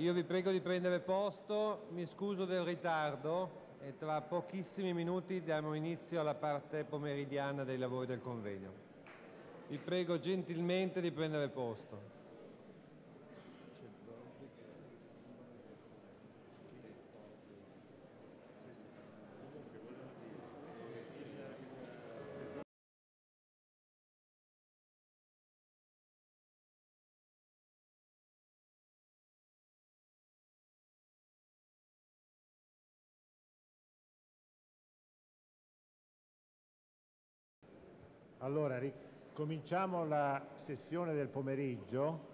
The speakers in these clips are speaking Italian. Io vi prego di prendere posto, mi scuso del ritardo e tra pochissimi minuti diamo inizio alla parte pomeridiana dei lavori del convegno. Vi prego gentilmente di prendere posto. Allora, ricominciamo la sessione del pomeriggio.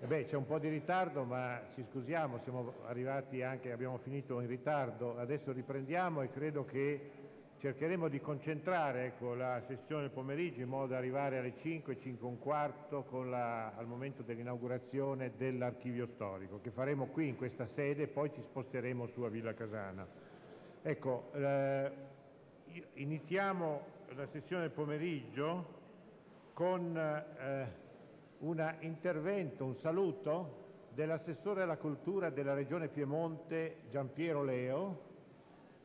C'è un po' di ritardo, ma ci scusiamo, siamo arrivati anche, abbiamo finito in ritardo. Adesso riprendiamo e credo che cercheremo di concentrare la sessione del pomeriggio in modo da arrivare alle 5, 5 e un quarto al momento dell'inaugurazione dell'archivio storico, che faremo qui in questa sede e poi ci sposteremo su a Villa Casana. Ecco, iniziamo la sessione del pomeriggio con un saluto dell'assessore alla cultura della Regione Piemonte Gian Piero Leo,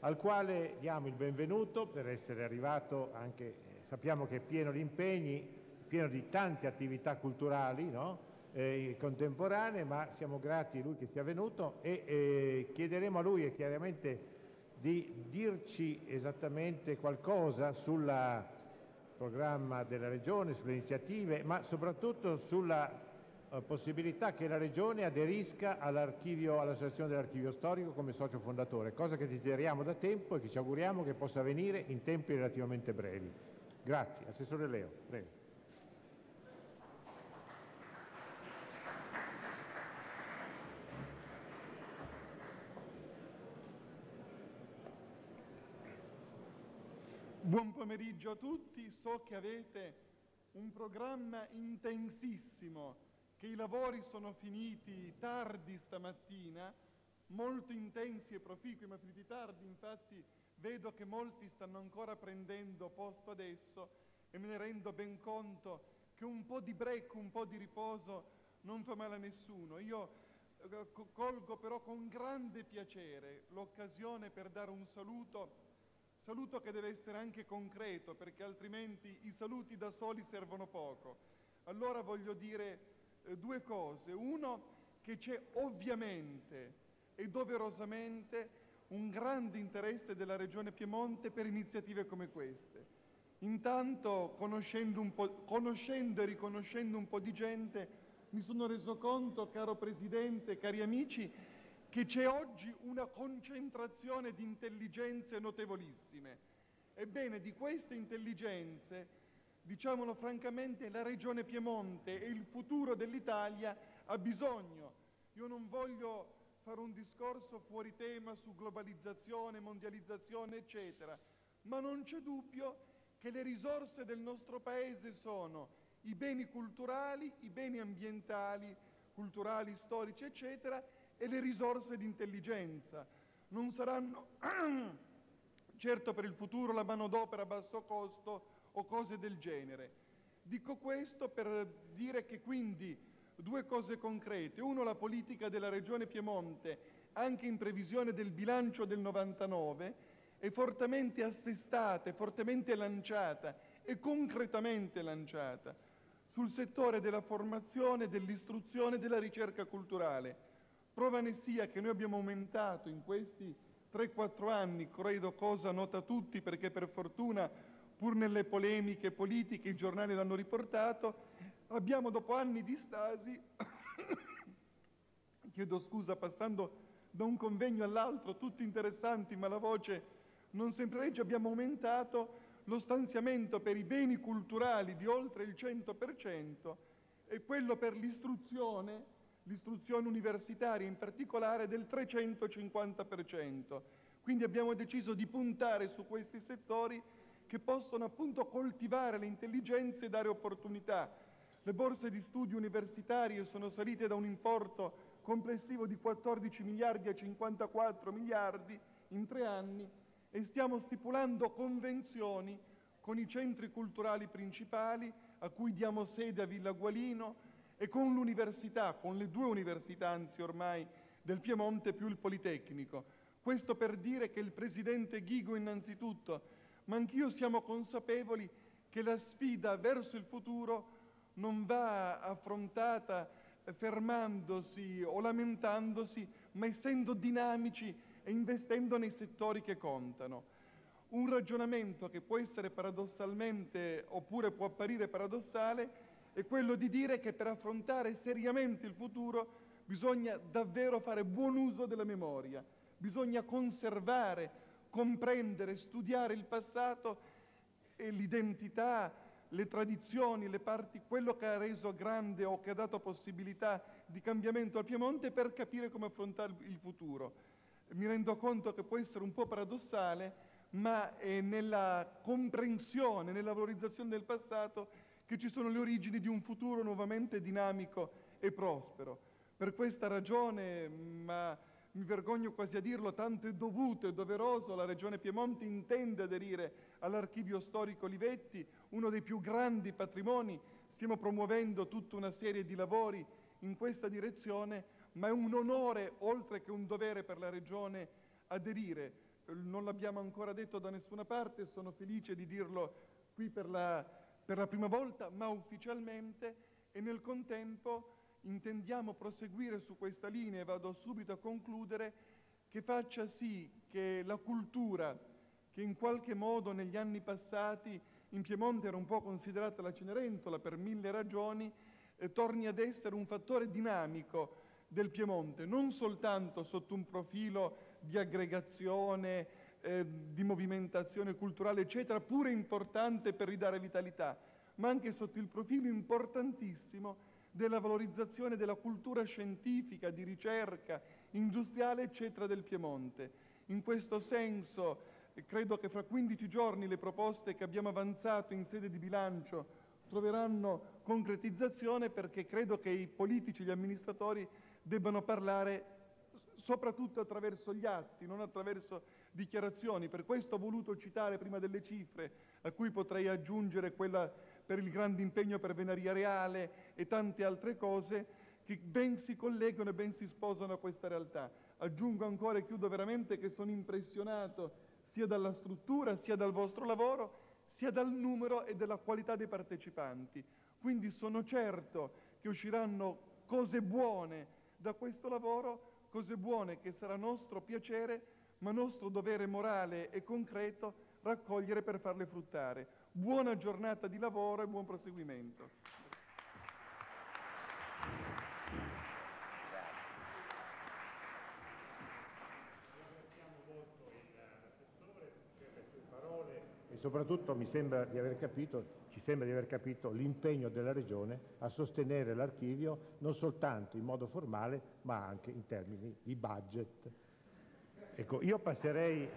al quale diamo il benvenuto per essere arrivato anche, sappiamo che è pieno di impegni, pieno di tante attività culturali, no? Contemporanee, ma siamo grati a lui che sia venuto e chiederemo a lui e chiaramente di dirci esattamente qualcosa sul programma della Regione, sulle iniziative, ma soprattutto sulla possibilità che la Regione aderisca all'Associazione dell'Archivio Storico come socio fondatore, cosa che desideriamo da tempo e che ci auguriamo che possa avvenire in tempi relativamente brevi. Grazie. Assessore Leo, prego. Buon pomeriggio a tutti, so che avete un programma intensissimo, che i lavori sono finiti tardi stamattina, molto intensi e proficui, ma finiti tardi, infatti vedo che molti stanno ancora prendendo posto adesso e me ne rendo ben conto che un po' di break, un po' di riposo non fa male a nessuno. Io colgo però con grande piacere l'occasione per dare un saluto che deve essere anche concreto, perché altrimenti i saluti da soli servono poco. Allora voglio dire due cose. Uno, che c'è ovviamente e doverosamente un grande interesse della Regione Piemonte per iniziative come queste. Intanto, conoscendo e riconoscendo un po' di gente, mi sono reso conto, caro Presidente, cari amici, che c'è oggi una concentrazione di intelligenze notevolissime. Ebbene, di queste intelligenze, diciamolo francamente, la Regione Piemonte e il futuro dell'Italia ha bisogno. Io non voglio fare un discorso fuori tema su globalizzazione, mondializzazione, eccetera, ma non c'è dubbio che le risorse del nostro Paese sono i beni culturali, i beni ambientali, culturali, storici, eccetera, e le risorse di intelligenza. Non saranno certo per il futuro la manodopera a basso costo o cose del genere. Dico questo per dire che quindi due cose concrete. Uno, la politica della Regione Piemonte, anche in previsione del bilancio del 99, è fortemente assestata, è fortemente lanciata e concretamente lanciata sul settore della formazione, dell'istruzione e della ricerca culturale. Prova ne sia che noi abbiamo aumentato in questi 3-4 anni, credo cosa nota a tutti, perché per fortuna, pur nelle polemiche politiche, i giornali l'hanno riportato, abbiamo dopo anni di stasi, chiedo scusa, passando da un convegno all'altro, tutti interessanti, ma la voce non sempre regge, abbiamo aumentato lo stanziamento per i beni culturali di oltre il 100% e quello per l'istruzione universitaria in particolare del 350%. Quindi abbiamo deciso di puntare su questi settori che possono appunto coltivare le intelligenze e dare opportunità. Le borse di studio universitarie sono salite da un importo complessivo di 14 miliardi a 54 miliardi in 3 anni e stiamo stipulando convenzioni con i centri culturali principali a cui diamo sede a Villa Gualino e con l'università, con le due università anzi ormai del Piemonte più il Politecnico. Questo per dire che il presidente Ghigo innanzitutto, ma anch'io siamo consapevoli che la sfida verso il futuro non va affrontata fermandosi o lamentandosi, ma essendo dinamici e investendo nei settori che contano. Un ragionamento che può essere paradossalmente, oppure può apparire paradossale, è quello di dire che per affrontare seriamente il futuro bisogna davvero fare buon uso della memoria, bisogna conservare, comprendere, studiare il passato e l'identità, le tradizioni, le parti, quello che ha reso grande o che ha dato possibilità di cambiamento al Piemonte per capire come affrontare il futuro. Mi rendo conto che può essere un po' paradossale, ma è nella comprensione, nella valorizzazione del passato che ci sono le origini di un futuro nuovamente dinamico e prospero. Per questa ragione, ma mi vergogno quasi a dirlo, tanto è dovuto e doveroso, la Regione Piemonte intende aderire all'Archivio Storico Olivetti, uno dei più grandi patrimoni. Stiamo promuovendo tutta una serie di lavori in questa direzione, ma è un onore, oltre che un dovere per la Regione, aderire. Non l'abbiamo ancora detto da nessuna parte, sono felice di dirlo qui per la prima volta, ma ufficialmente, e nel contempo intendiamo proseguire su questa linea, e vado subito a concludere, che faccia sì che la cultura, che in qualche modo negli anni passati in Piemonte era un po' considerata la Cenerentola per mille ragioni, torni ad essere un fattore dinamico del Piemonte, non soltanto sotto un profilo di aggregazione, di movimentazione culturale, eccetera, pure importante per ridare vitalità, ma anche sotto il profilo importantissimo della valorizzazione della cultura scientifica, di ricerca, industriale, eccetera, del Piemonte. In questo senso, credo che fra 15 giorni le proposte che abbiamo avanzato in sede di bilancio troveranno concretizzazione, perché credo che i politici e gli amministratori debbano parlare soprattutto attraverso gli atti, non attraverso dichiarazioni. Per questo ho voluto citare prima delle cifre, a cui potrei aggiungere quella per il grande impegno per Venaria Reale e tante altre cose che ben si collegano e ben si sposano a questa realtà. Aggiungo ancora e chiudo veramente che sono impressionato sia dalla struttura, sia dal vostro lavoro, sia dal numero e dalla qualità dei partecipanti. Quindi sono certo che usciranno cose buone da questo lavoro, cose buone che sarà nostro piacere, ma nostro dovere morale e concreto raccogliere per farle fruttare. Buona giornata di lavoro e buon proseguimento. E soprattutto ci sembra di aver capito l'impegno della Regione a sostenere l'archivio non soltanto in modo formale, ma anche in termini di budget. Ecco, io passerei...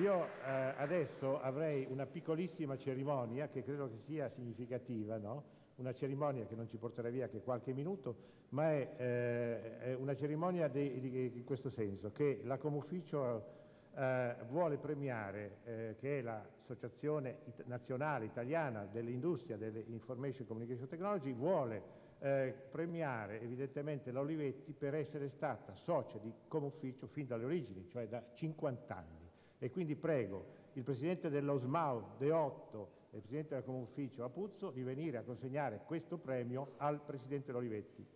Io adesso avrei una piccolissima cerimonia che credo che sia significativa, no? Una cerimonia che non ci porterà via che qualche minuto, ma è una cerimonia in questo senso, che la Comufficio vuole premiare, che è l'Associazione Nazionale Italiana dell'Industria delle Information Communication Technology, vuole premiare evidentemente l'Olivetti per essere stata socia di Comufficio fin dalle origini, cioè da 50 anni. E quindi prego il presidente dell'Osmao De Otto e il presidente del Comufficio Apuzzo di venire a consegnare questo premio al presidente Olivetti.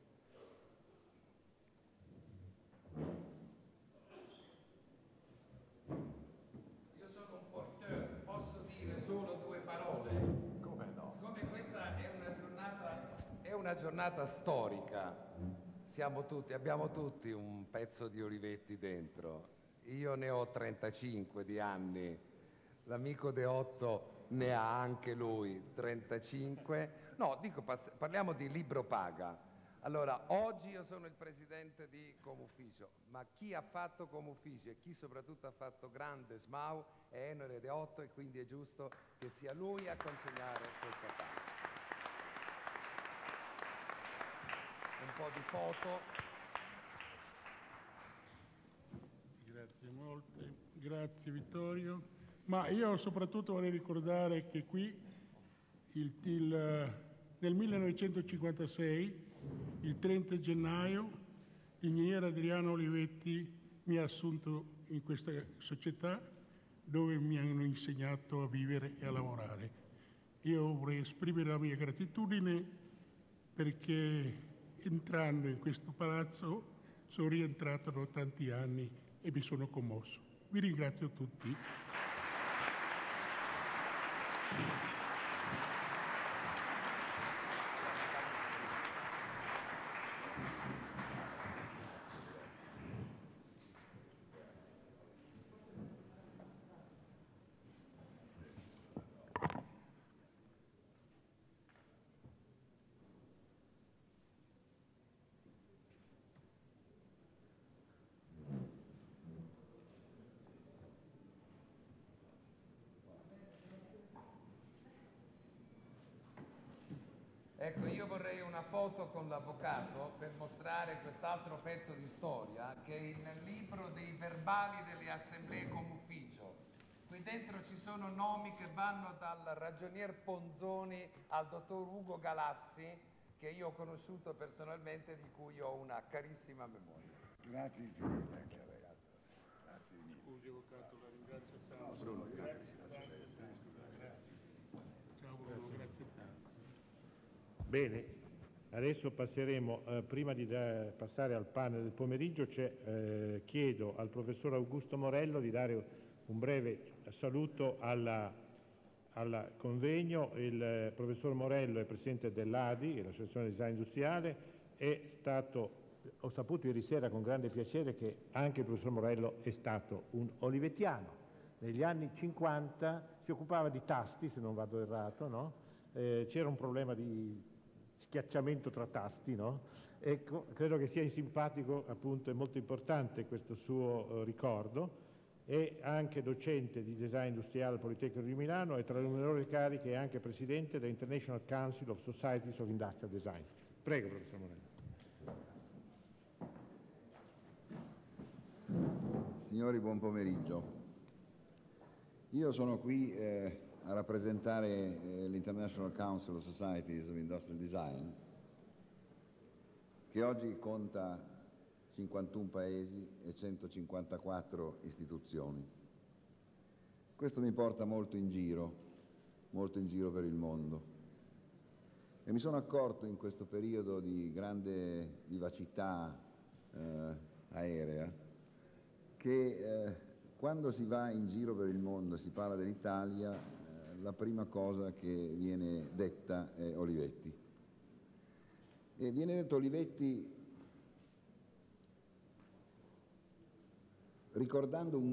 Una giornata storica, siamo tutti, abbiamo tutti un pezzo di Olivetti dentro. Io ne ho 35 di anni, l'amico De Otto ne ha anche lui 35. No, dico, parliamo di libro paga. Allora, oggi io sono il presidente di Comufficio, ma chi ha fatto Comufficio e chi soprattutto ha fatto grande SMAU è Enore De Otto, e quindi è giusto che sia lui a consegnare questa parte. Un po' di foto. Grazie molte, grazie Vittorio. Ma io soprattutto vorrei ricordare che qui Nel 1956, il 30 gennaio, l'ingegnere Adriano Olivetti mi ha assunto in questa società dove mi hanno insegnato a vivere e a lavorare. Io vorrei esprimere la mia gratitudine perché entrando in questo palazzo sono rientrato da tanti anni e mi sono commosso. Vi ringrazio tutti. Ecco, io vorrei una foto con l'avvocato per mostrare quest'altro pezzo di storia che è nel libro dei verbali delle assemblee Comufficio. Qui dentro ci sono nomi che vanno dal ragionier Ponzoni al dottor Ugo Galassi, che io ho conosciuto personalmente, di cui ho una carissima memoria. Grazie mille, ragazzo. Grazie mille. Scusi, avvocato, la ringrazio tanto. No, Bruno, grazie. Ciao Bruno, grazie tanto. Bene, adesso passeremo, prima di passare al panel del pomeriggio, chiedo al professor Augusto Morello di dare un breve saluto al convegno. Il professor Morello è presidente dell'ADI, l'Associazione Design Industriale, ho saputo ieri sera con grande piacere che anche il professor Morello è stato un olivettiano. Negli anni 50 si occupava di tasti, se non vado errato, no? C'era un problema di schiacciamento tra tasti, no? Ecco, credo che sia simpatico, appunto, è molto importante questo suo ricordo. È anche docente di design industriale al Politecnico di Milano e tra le numerose cariche è anche presidente dell'International Council of Societies of Industrial Design. Prego, professor Morello. Signori, buon pomeriggio. Io sono qui a rappresentare l'International Council of Societies of Industrial Design, che oggi conta 51 paesi e 154 istituzioni. Questo mi porta molto in giro per il mondo. E mi sono accorto in questo periodo di grande vivacità aerea che quando si va in giro per il mondo e si parla dell'Italia, la prima cosa che viene detta è Olivetti. E viene detto Olivetti ricordando un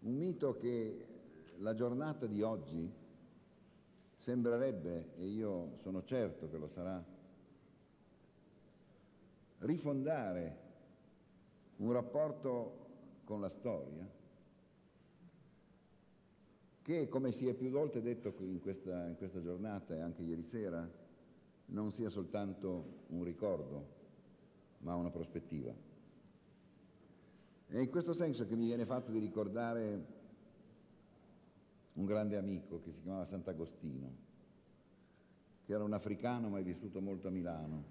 mito che la giornata di oggi sembrerebbe, e io sono certo che lo sarà, rifondare un rapporto con la storia, che, come si è più volte detto in questa giornata e anche ieri sera, non sia soltanto un ricordo, ma una prospettiva. È in questo senso che mi viene fatto di ricordare un grande amico che si chiamava Sant'Agostino, che era un africano ma è vissuto molto a Milano,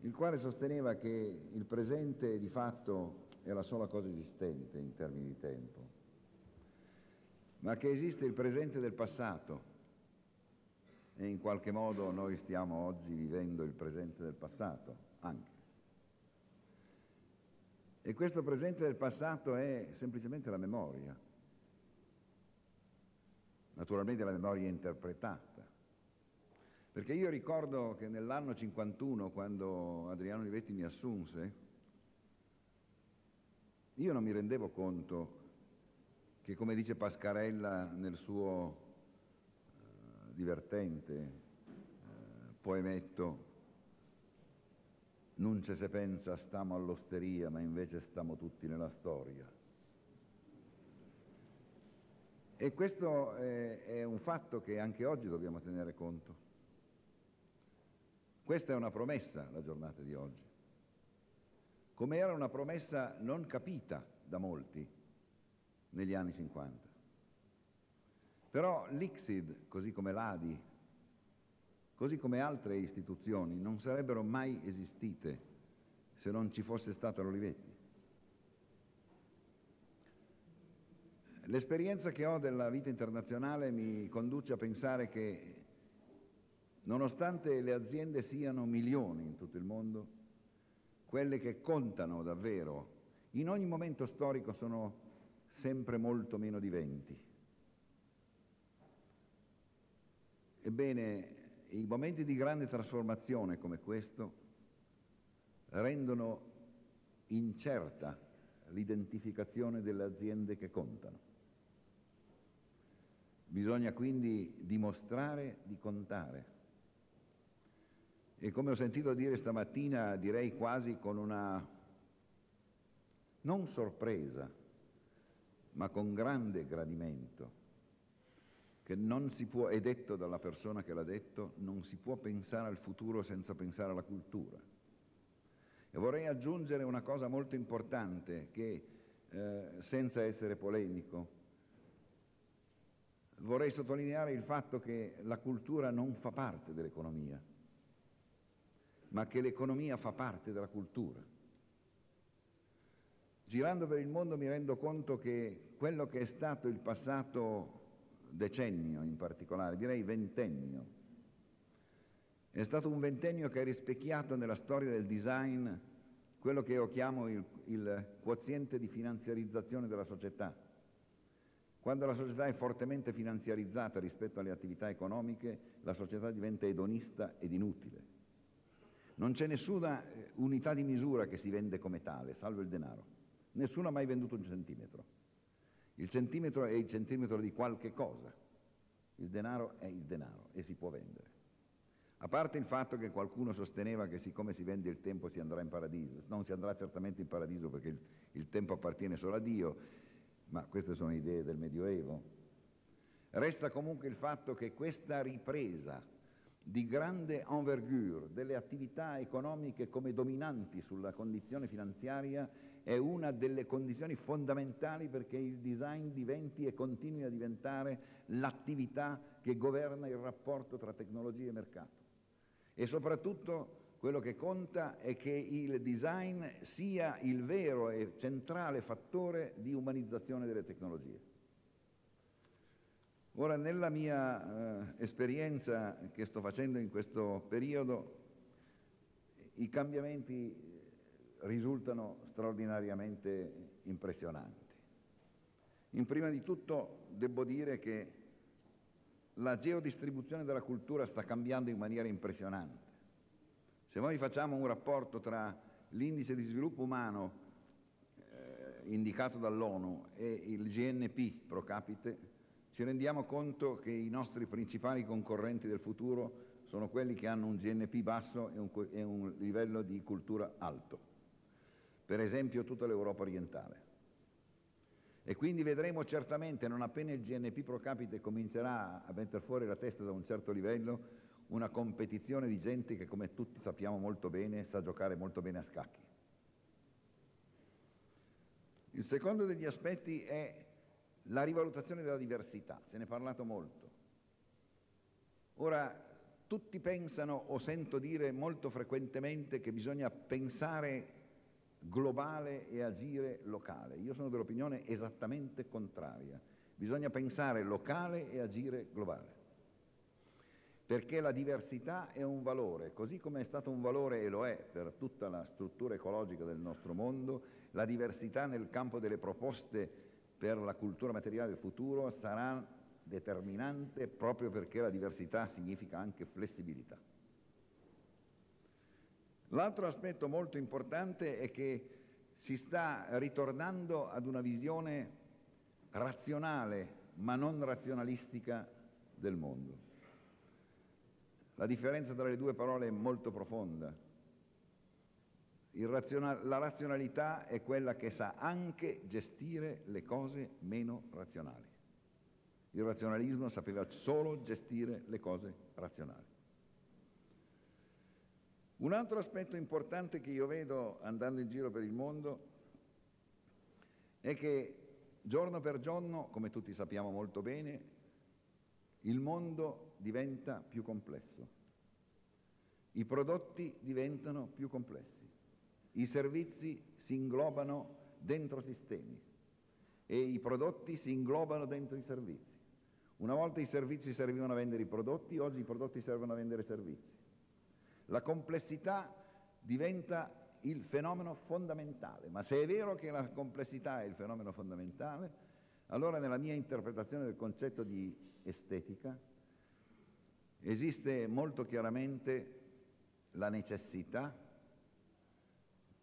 il quale sosteneva che il presente di fatto è la sola cosa esistente in termini di tempo, ma che esiste il presente del passato, e in qualche modo noi stiamo oggi vivendo il presente del passato anche. E questo presente del passato è semplicemente la memoria, naturalmente la memoria interpretata, perché io ricordo che nell'anno 51, quando Adriano Olivetti mi assunse, io non mi rendevo conto che, come dice Pascarella nel suo divertente poemetto, non ce se pensa stiamo all'osteria, ma invece stiamo tutti nella storia. E questo è un fatto che anche oggi dobbiamo tenere conto. Questa è una promessa, la giornata di oggi, come era una promessa non capita da molti negli anni 50. Però l'ICSID, così come l'ADI, così come altre istituzioni, non sarebbero mai esistite se non ci fosse stato l'Olivetti. L'esperienza che ho della vita internazionale mi conduce a pensare che, nonostante le aziende siano milioni in tutto il mondo, quelle che contano davvero in ogni momento storico sono sempre molto meno di 20. Ebbene, i momenti di grande trasformazione come questo rendono incerta l'identificazione delle aziende che contano. Bisogna quindi dimostrare di contare. E come ho sentito dire stamattina, direi quasi con una, non sorpresa, ma con grande gradimento, che non si può, è detto dalla persona che l'ha detto, non si può pensare al futuro senza pensare alla cultura. E vorrei aggiungere una cosa molto importante che, senza essere polemico, vorrei sottolineare il fatto che la cultura non fa parte dell'economia, ma che l'economia fa parte della cultura. Girando per il mondo mi rendo conto che quello che è stato il passato decennio in particolare, direi ventennio. È stato un ventennio che ha rispecchiato nella storia del design quello che io chiamo il quoziente di finanziarizzazione della società. Quando la società è fortemente finanziarizzata rispetto alle attività economiche, la società diventa edonista ed inutile. Non c'è nessuna unità di misura che si vende come tale, salvo il denaro. Nessuno ha mai venduto un centimetro. Il centimetro è il centimetro di qualche cosa, il denaro è il denaro e si può vendere. A parte il fatto che qualcuno sosteneva che siccome si vende il tempo si andrà in paradiso, non si andrà certamente in paradiso perché il tempo appartiene solo a Dio, ma queste sono idee del Medioevo. Resta comunque il fatto che questa ripresa di grande envergure delle attività economiche come dominanti sulla condizione finanziaria è una delle condizioni fondamentali perché il design diventi e continui a diventare l'attività che governa il rapporto tra tecnologia e mercato. E soprattutto quello che conta è che il design sia il vero e centrale fattore di umanizzazione delle tecnologie. Ora, nella mia esperienza che sto facendo in questo periodo, i cambiamenti risultano straordinariamente impressionanti. In prima di tutto devo dire che la geodistribuzione della cultura sta cambiando in maniera impressionante. Se noi facciamo un rapporto tra l'indice di sviluppo umano indicato dall'ONU e il GNP pro capite, ci rendiamo conto che i nostri principali concorrenti del futuro sono quelli che hanno un GNP basso e un livello di cultura alto. Per esempio tutta l'Europa orientale. E quindi vedremo certamente, non appena il GNP pro capite comincerà a mettere fuori la testa da un certo livello, una competizione di gente che, come tutti sappiamo molto bene, sa giocare molto bene a scacchi. Il secondo degli aspetti è la rivalutazione della diversità, se ne è parlato molto. Ora, tutti pensano o sento dire molto frequentemente che bisogna pensare globale e agire locale. Io sono dell'opinione esattamente contraria. Bisogna pensare locale e agire globale. Perché la diversità è un valore, così come è stato un valore e lo è per tutta la struttura ecologica del nostro mondo, la diversità nel campo delle proposte per la cultura materiale del futuro sarà determinante proprio perché la diversità significa anche flessibilità. L'altro aspetto molto importante è che si sta ritornando ad una visione razionale ma non razionalistica del mondo. La differenza tra le due parole è molto profonda. La razionalità è quella che sa anche gestire le cose meno razionali. Il razionalismo sapeva solo gestire le cose razionali. Un altro aspetto importante che io vedo andando in giro per il mondo è che giorno per giorno, come tutti sappiamo molto bene, Il mondo diventa più complesso, i prodotti diventano più complessi, i servizi si inglobano dentro sistemi e i prodotti si inglobano dentro i servizi. Una volta i servizi servivano a vendere i prodotti, oggi i prodotti servono a vendere i servizi. La complessità diventa il fenomeno fondamentale, ma se è vero che la complessità è il fenomeno fondamentale, allora nella mia interpretazione del concetto di estetica esiste molto chiaramente la necessità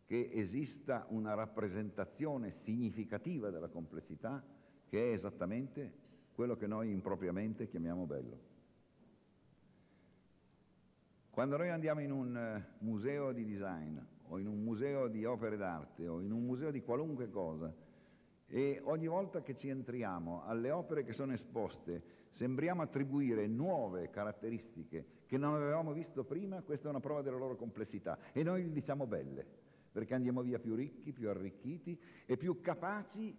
che esista una rappresentazione significativa della complessità, che è esattamente quello che noi impropriamente chiamiamo bello. Quando noi andiamo in un museo di design o in un museo di opere d'arte o in un museo di qualunque cosa, e ogni volta che ci entriamo alle opere che sono esposte sembriamo attribuire nuove caratteristiche che non avevamo visto prima, questa è una prova della loro complessità, e noi li diciamo belle perché andiamo via più ricchi, più arricchiti e più capaci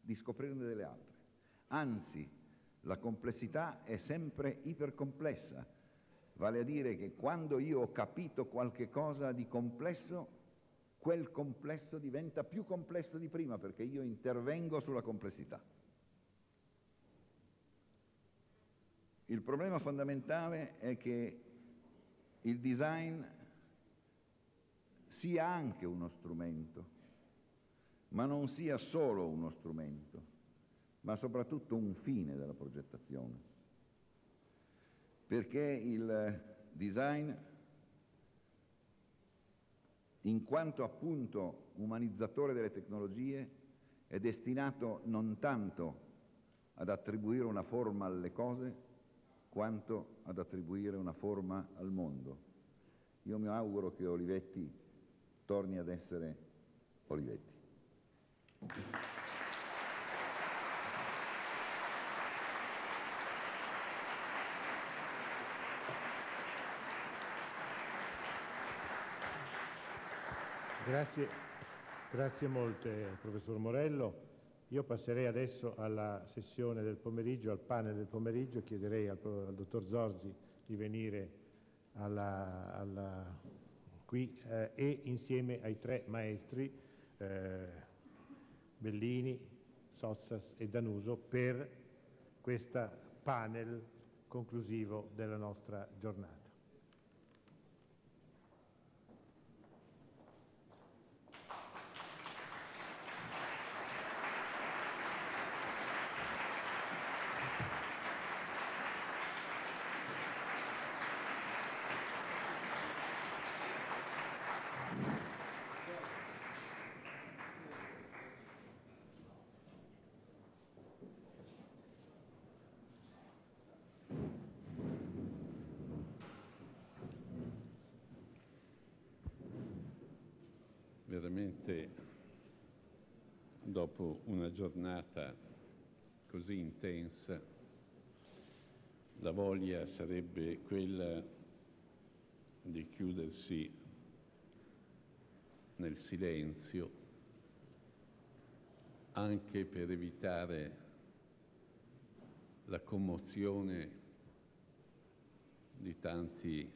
di scoprirne delle altre. Anzi, la complessità è sempre ipercomplessa, vale a dire che quando io ho capito qualche cosa di complesso, quel complesso diventa più complesso di prima, perché io intervengo sulla complessità. Il problema fondamentale è che il design sia anche uno strumento, ma non sia solo uno strumento, ma soprattutto un fine della progettazione, perché il design, in quanto appunto umanizzatore delle tecnologie, è destinato non tanto ad attribuire una forma alle cose, quanto ad attribuire una forma al mondo. Io mi auguro che Olivetti torni ad essere Olivetti. Grazie molte, professor Morello. Io passerei adesso alla sessione del pomeriggio, al panel del pomeriggio. Chiederei al dottor Zorzi di venire qui e insieme ai tre maestri Bellini, Sottsass e Zanuso per questo panel conclusivo della nostra giornata. Veramente dopo una giornata così intensa la voglia sarebbe quella di chiudersi nel silenzio, anche per evitare la commozione di tanti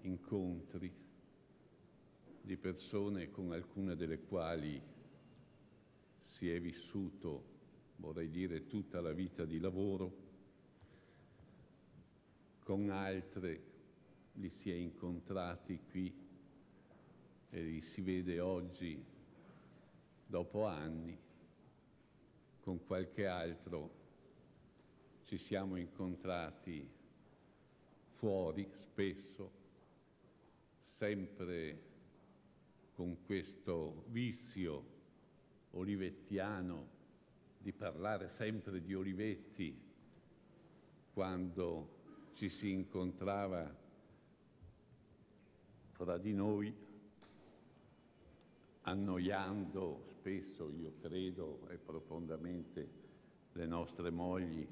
incontri di persone con alcune delle quali si è vissuto, vorrei dire, tutta la vita di lavoro, con altre li si è incontrati qui e li si vede oggi, dopo anni, con qualche altro ci siamo incontrati fuori spesso, sempre con questo vizio olivettiano di parlare sempre di Olivetti quando ci si incontrava fra di noi, annoiando spesso, io credo, e profondamente le nostre mogli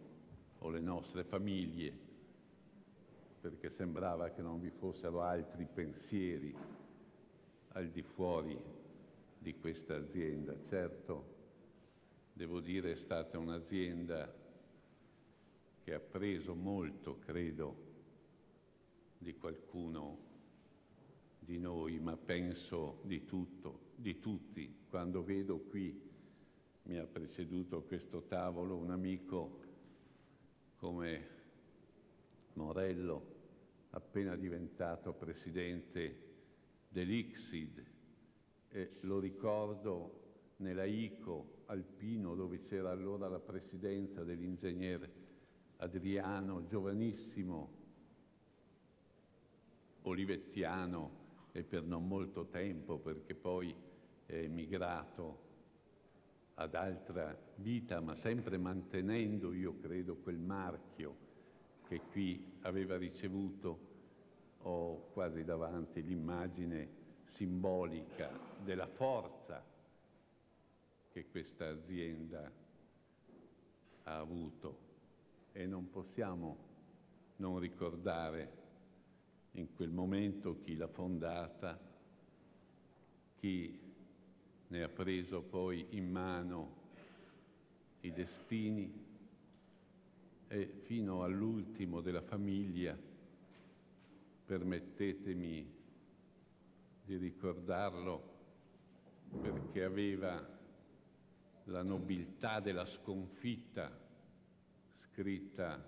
o le nostre famiglie, perché sembrava che non vi fossero altri pensieri al di fuori di questa azienda. Certo, devo dire, è stata un'azienda che ha preso molto, credo, di qualcuno di noi, ma penso di tutti. Quando vedo qui, mi ha preceduto a questo tavolo un amico come Morello, appena diventato presidente dell'ICSID, e lo ricordo nella ICO Alpino, dove c'era allora la presidenza dell'ingegner Adriano, giovanissimo, olivettiano, e per non molto tempo, perché poi è emigrato ad altra vita, ma sempre mantenendo, io credo, quel marchio che qui aveva ricevuto. Ho quasi davanti l'immagine simbolica della forza che questa azienda ha avuto, e non possiamo non ricordare in quel momento chi l'ha fondata, chi ne ha preso poi in mano i destini, e fino all'ultimo della famiglia, permettetemi di ricordarlo, perché aveva la nobiltà della sconfitta scritta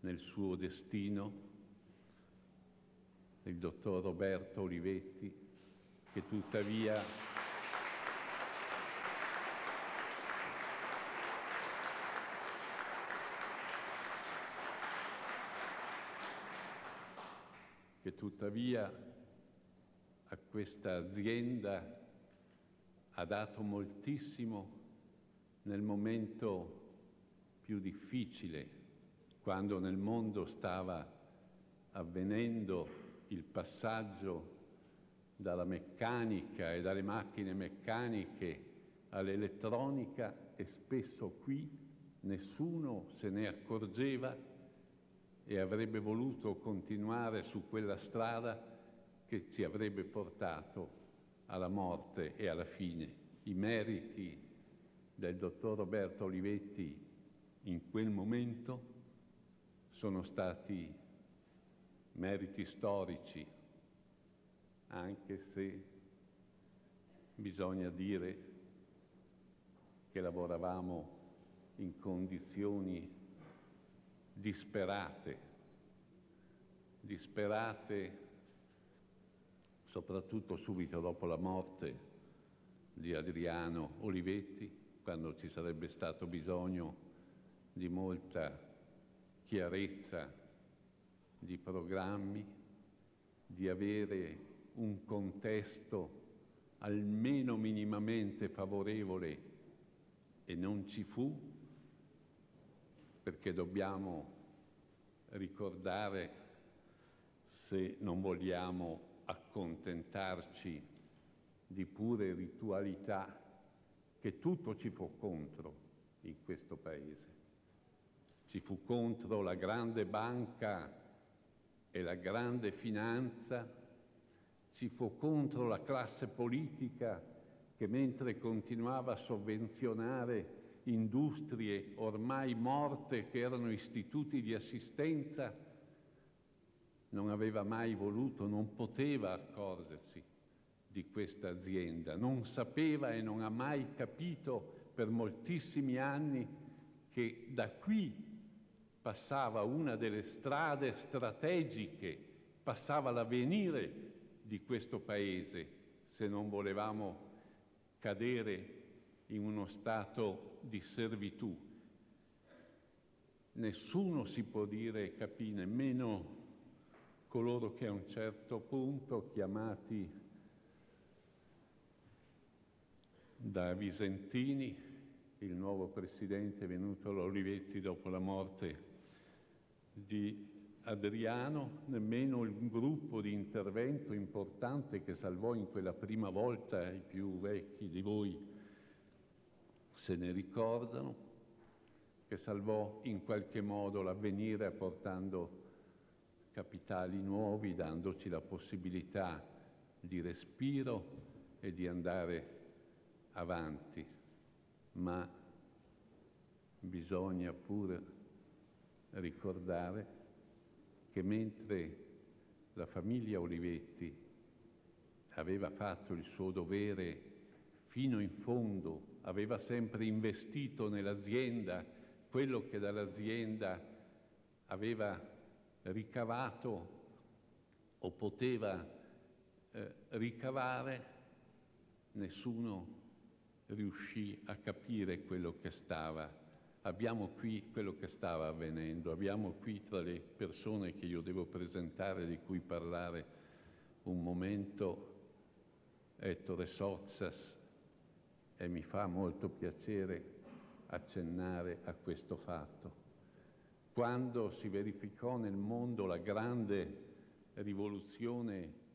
nel suo destino, il dottor Roberto Olivetti, che tuttavia a questa azienda ha dato moltissimo nel momento più difficile, quando nel mondo stava avvenendo il passaggio dalla meccanica e dalle macchine meccaniche all'elettronica, e spesso qui nessuno se ne accorgeva e avrebbe voluto continuare su quella strada che ci avrebbe portato alla morte e alla fine. I meriti del dottor Roberto Olivetti in quel momento sono stati meriti storici, anche se bisogna dire che lavoravamo in condizioni disperate, soprattutto subito dopo la morte di Adriano Olivetti, quando ci sarebbe stato bisogno di molta chiarezza di programmi, di avere un contesto almeno minimamente favorevole, e non ci fu, perché dobbiamo ricordare, se non vogliamo accontentarci di pure ritualità, che tutto ci fu contro in questo Paese. Ci fu contro la grande banca e la grande finanza, ci fu contro la classe politica che, mentre continuava a sovvenzionare industrie ormai morte che erano istituti di assistenza, non aveva mai voluto, non poteva accorgersi di questa azienda, non sapeva e non ha mai capito per moltissimi anni che da qui passava una delle strade strategiche, passava l'avvenire di questo Paese, se non volevamo cadere in uno stato di servitù. Nessuno si può dire capì, nemmeno coloro che a un certo punto, chiamati da Visentini, il nuovo presidente venuto all'Olivetti dopo la morte di Adriano, nemmeno il gruppo di intervento importante che salvò in quella prima volta, i più vecchi di voi se ne ricordano, che salvò in qualche modo l'avvenire apportando capitali nuovi, dandoci la possibilità di respiro e di andare avanti. Ma bisogna pure ricordare che mentre la famiglia Olivetti aveva fatto il suo dovere fino in fondo, aveva sempre investito nell'azienda quello che dall'azienda aveva ricavato o poteva ricavare, nessuno riuscì a capire quello che stava. Abbiamo qui quello che stava avvenendo, abbiamo qui tra le persone che io devo presentare, di cui parlare un momento, Ettore Sottsass, e mi fa molto piacere accennare a questo fatto. Quando si verificò nel mondo la grande rivoluzione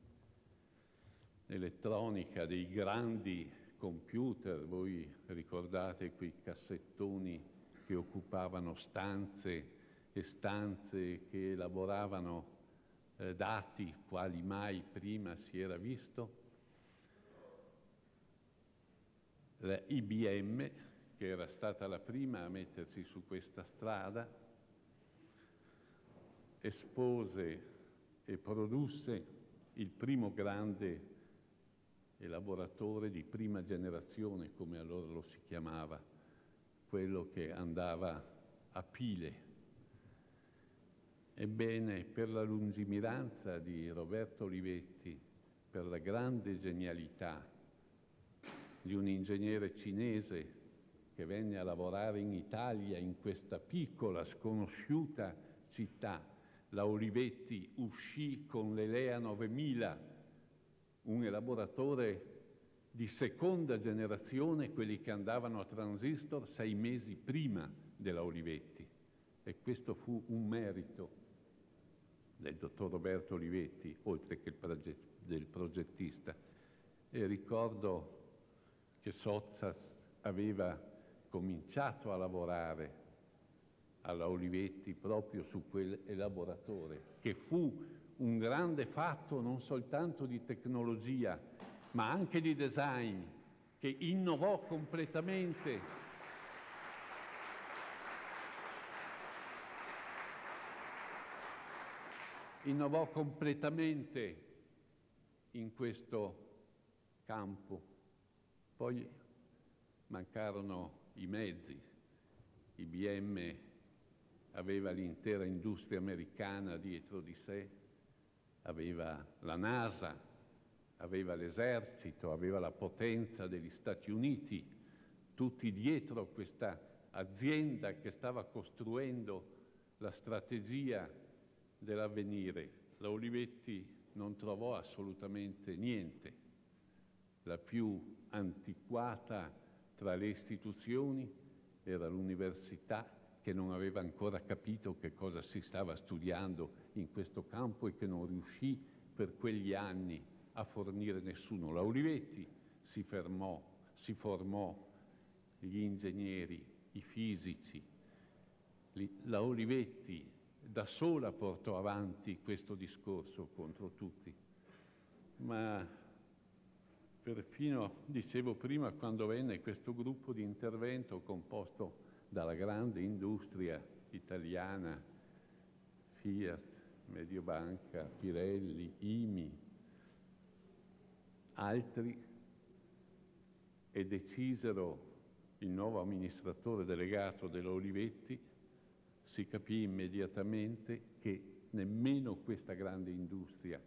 elettronica dei grandi computer, voi ricordate quei cassettoni che occupavano stanze e stanze, che elaboravano dati quali mai prima si era visto, la IBM, che era stata la prima a mettersi su questa strada, espose e produsse il primo grande elaboratore di prima generazione, come allora lo si chiamava, quello che andava a pile. Ebbene, per la lungimiranza di Roberto Olivetti, per la grande genialità di un ingegnere cinese che venne a lavorare in Italia, in questa piccola, sconosciuta città, la Olivetti uscì con l'Elea 9000, un elaboratore di seconda generazione, quelli che andavano a transistor 6 mesi prima della Olivetti. E questo fu un merito del dottor Roberto Olivetti, oltre che del progettista. E ricordo che Sottsass aveva cominciato a lavorare alla Olivetti proprio su quell'elaboratore, che fu un grande fatto non soltanto di tecnologia, ma anche di design, che innovò completamente in questo campo. Poi mancarono i mezzi. IBM aveva l'intera industria americana dietro di sé, aveva la NASA, aveva l'esercito, aveva la potenza degli Stati Uniti, tutti dietro questa azienda che stava costruendo la strategia dell'avvenire. La Olivetti non trovò assolutamente niente. La più antiquata tra le istituzioni era l'università, che non aveva ancora capito che cosa si stava studiando in questo campo e che non riuscì per quegli anni a fornire nessuno. La Olivetti si formò gli ingegneri, i fisici. La Olivetti da sola portò avanti questo discorso contro tutti. Ma perfino, dicevo prima, quando venne questo gruppo di intervento composto dalla grande industria italiana, Fiat, Mediobanca, Pirelli, Imi, altri, e decisero il nuovo amministratore delegato dell'Olivetti, si capì immediatamente che nemmeno questa grande industria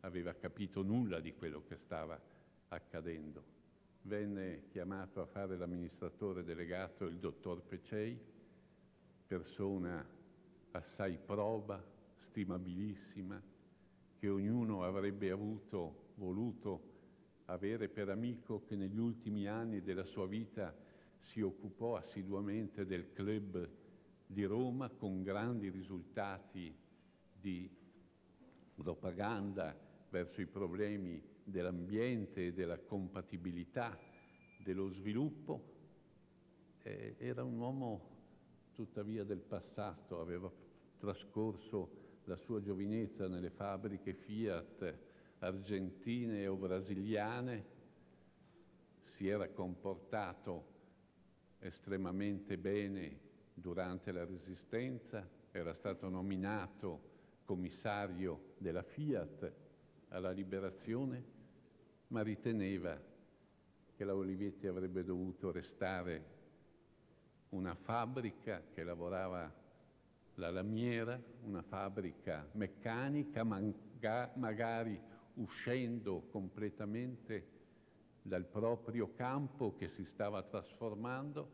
aveva capito nulla di quello che stava accadendo. Venne chiamato a fare l'amministratore delegato il dottor Peccei, persona assai proba, stimabilissima, che ognuno avrebbe voluto avere per amico, che negli ultimi anni della sua vita si occupò assiduamente del club di Roma con grandi risultati di propaganda verso i problemi dell'ambiente e della compatibilità dello sviluppo. Era un uomo tuttavia del passato, aveva trascorso la sua giovinezza nelle fabbriche Fiat argentine o brasiliane, si era comportato estremamente bene durante la Resistenza, era stato nominato commissario della Fiat alla liberazione, ma riteneva che la Olivetti avrebbe dovuto restare una fabbrica che lavorava la lamiera, una fabbrica meccanica, magari uscendo completamente dal proprio campo che si stava trasformando.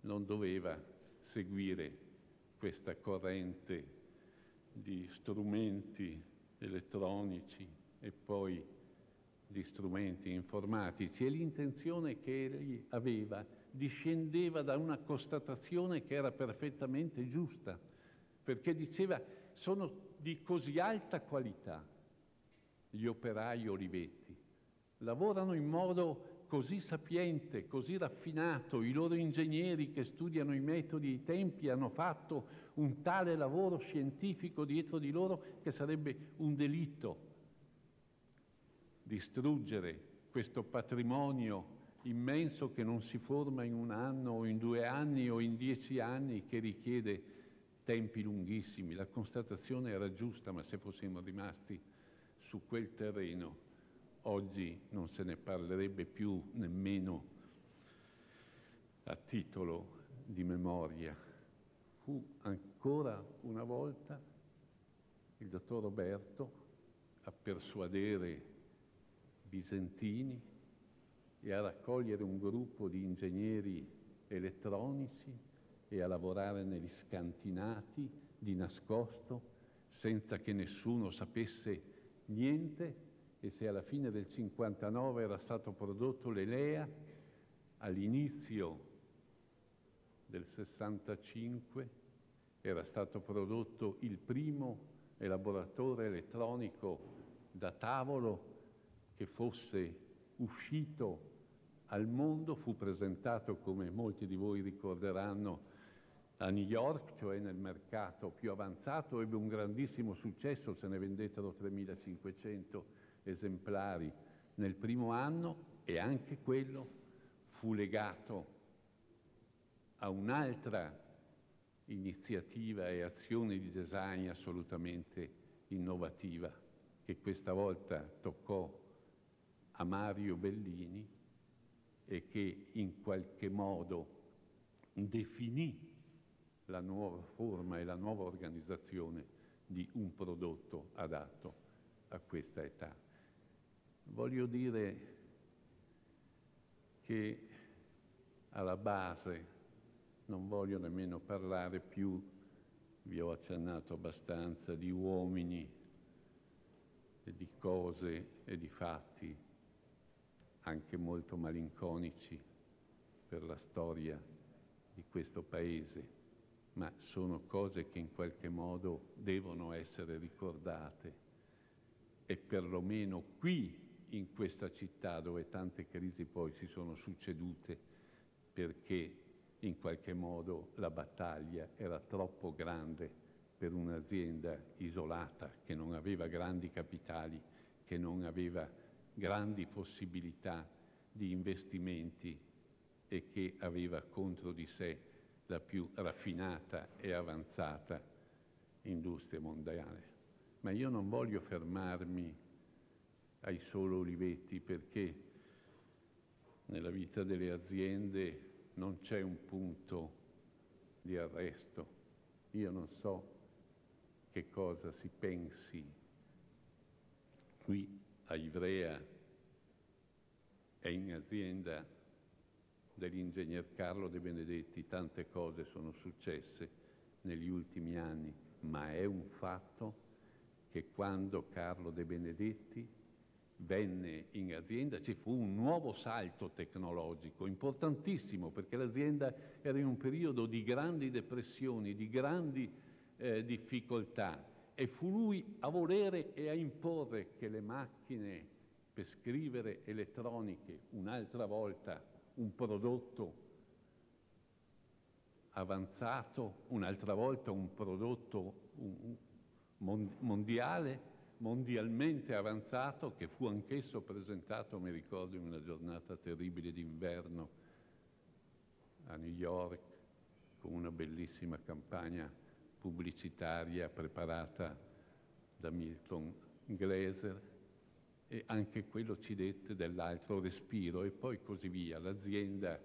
Non doveva seguire questa corrente di strumenti elettronici e poi di strumenti informatici, e l'intenzione che egli aveva discendeva da una constatazione che era perfettamente giusta, perché diceva: sono di così alta qualità gli operai Olivetti, lavorano in modo così sapiente, così raffinato, i loro ingegneri che studiano i metodi e i tempi hanno fatto un tale lavoro scientifico dietro di loro che sarebbe un delitto distruggere questo patrimonio immenso che non si forma in un anno o in 2 anni o in 10 anni, che richiede tempi lunghissimi. La constatazione era giusta, ma se fossimo rimasti su quel terreno oggi non se ne parlerebbe più nemmeno a titolo di memoria. Fu ancora una volta il dottor Roberto a persuadere Visentini e a raccogliere un gruppo di ingegneri elettronici e a lavorare negli scantinati di nascosto senza che nessuno sapesse niente. E se alla fine del 59 era stato prodotto l'Elea, all'inizio del 65 era stato prodotto il primo elaboratore elettronico da tavolo che fosse uscito al mondo. Fu presentato, come molti di voi ricorderanno, a New York, cioè nel mercato più avanzato, ebbe un grandissimo successo, se ne vendettero 3.500 esemplari nel primo anno, e anche quello fu legato a un'altra iniziativa e azione di design assolutamente innovativa, che questa volta toccò a Mario Bellini e che in qualche modo definì la nuova forma e la nuova organizzazione di un prodotto adatto a questa età. Voglio dire che alla base non voglio nemmeno parlare più, vi ho accennato abbastanza, di uomini e di cose e di fatti anche molto malinconici per la storia di questo Paese, ma sono cose che in qualche modo devono essere ricordate, e perlomeno qui, in questa città, dove tante crisi poi si sono succedute, perché in qualche modo la battaglia era troppo grande per un'azienda isolata, che non aveva grandi capitali, che non aveva grandi possibilità di investimenti e che aveva contro di sé la più raffinata e avanzata industria mondiale. Ma io non voglio fermarmi ai solo Olivetti, perché nella vita delle aziende non c'è un punto di arresto. Io non so che cosa si pensi qui a Ivrea e in azienda dell'ingegner Carlo De Benedetti. Tante cose sono successe negli ultimi anni, ma è un fatto che quando Carlo De Benedetti venne in azienda ci fu un nuovo salto tecnologico importantissimo, perché l'azienda era in un periodo di grandi depressioni, di grandi difficoltà, e fu lui a volere e a imporre che le macchine per scrivere elettroniche, un'altra volta un prodotto avanzato, un'altra volta un prodotto mondialmente avanzato, che fu anch'esso presentato, mi ricordo, in una giornata terribile d'inverno a New York, con una bellissima campagna pubblicitaria preparata da Milton Glaser, e anche quello ci dette dell'altro respiro, e poi così via. L'azienda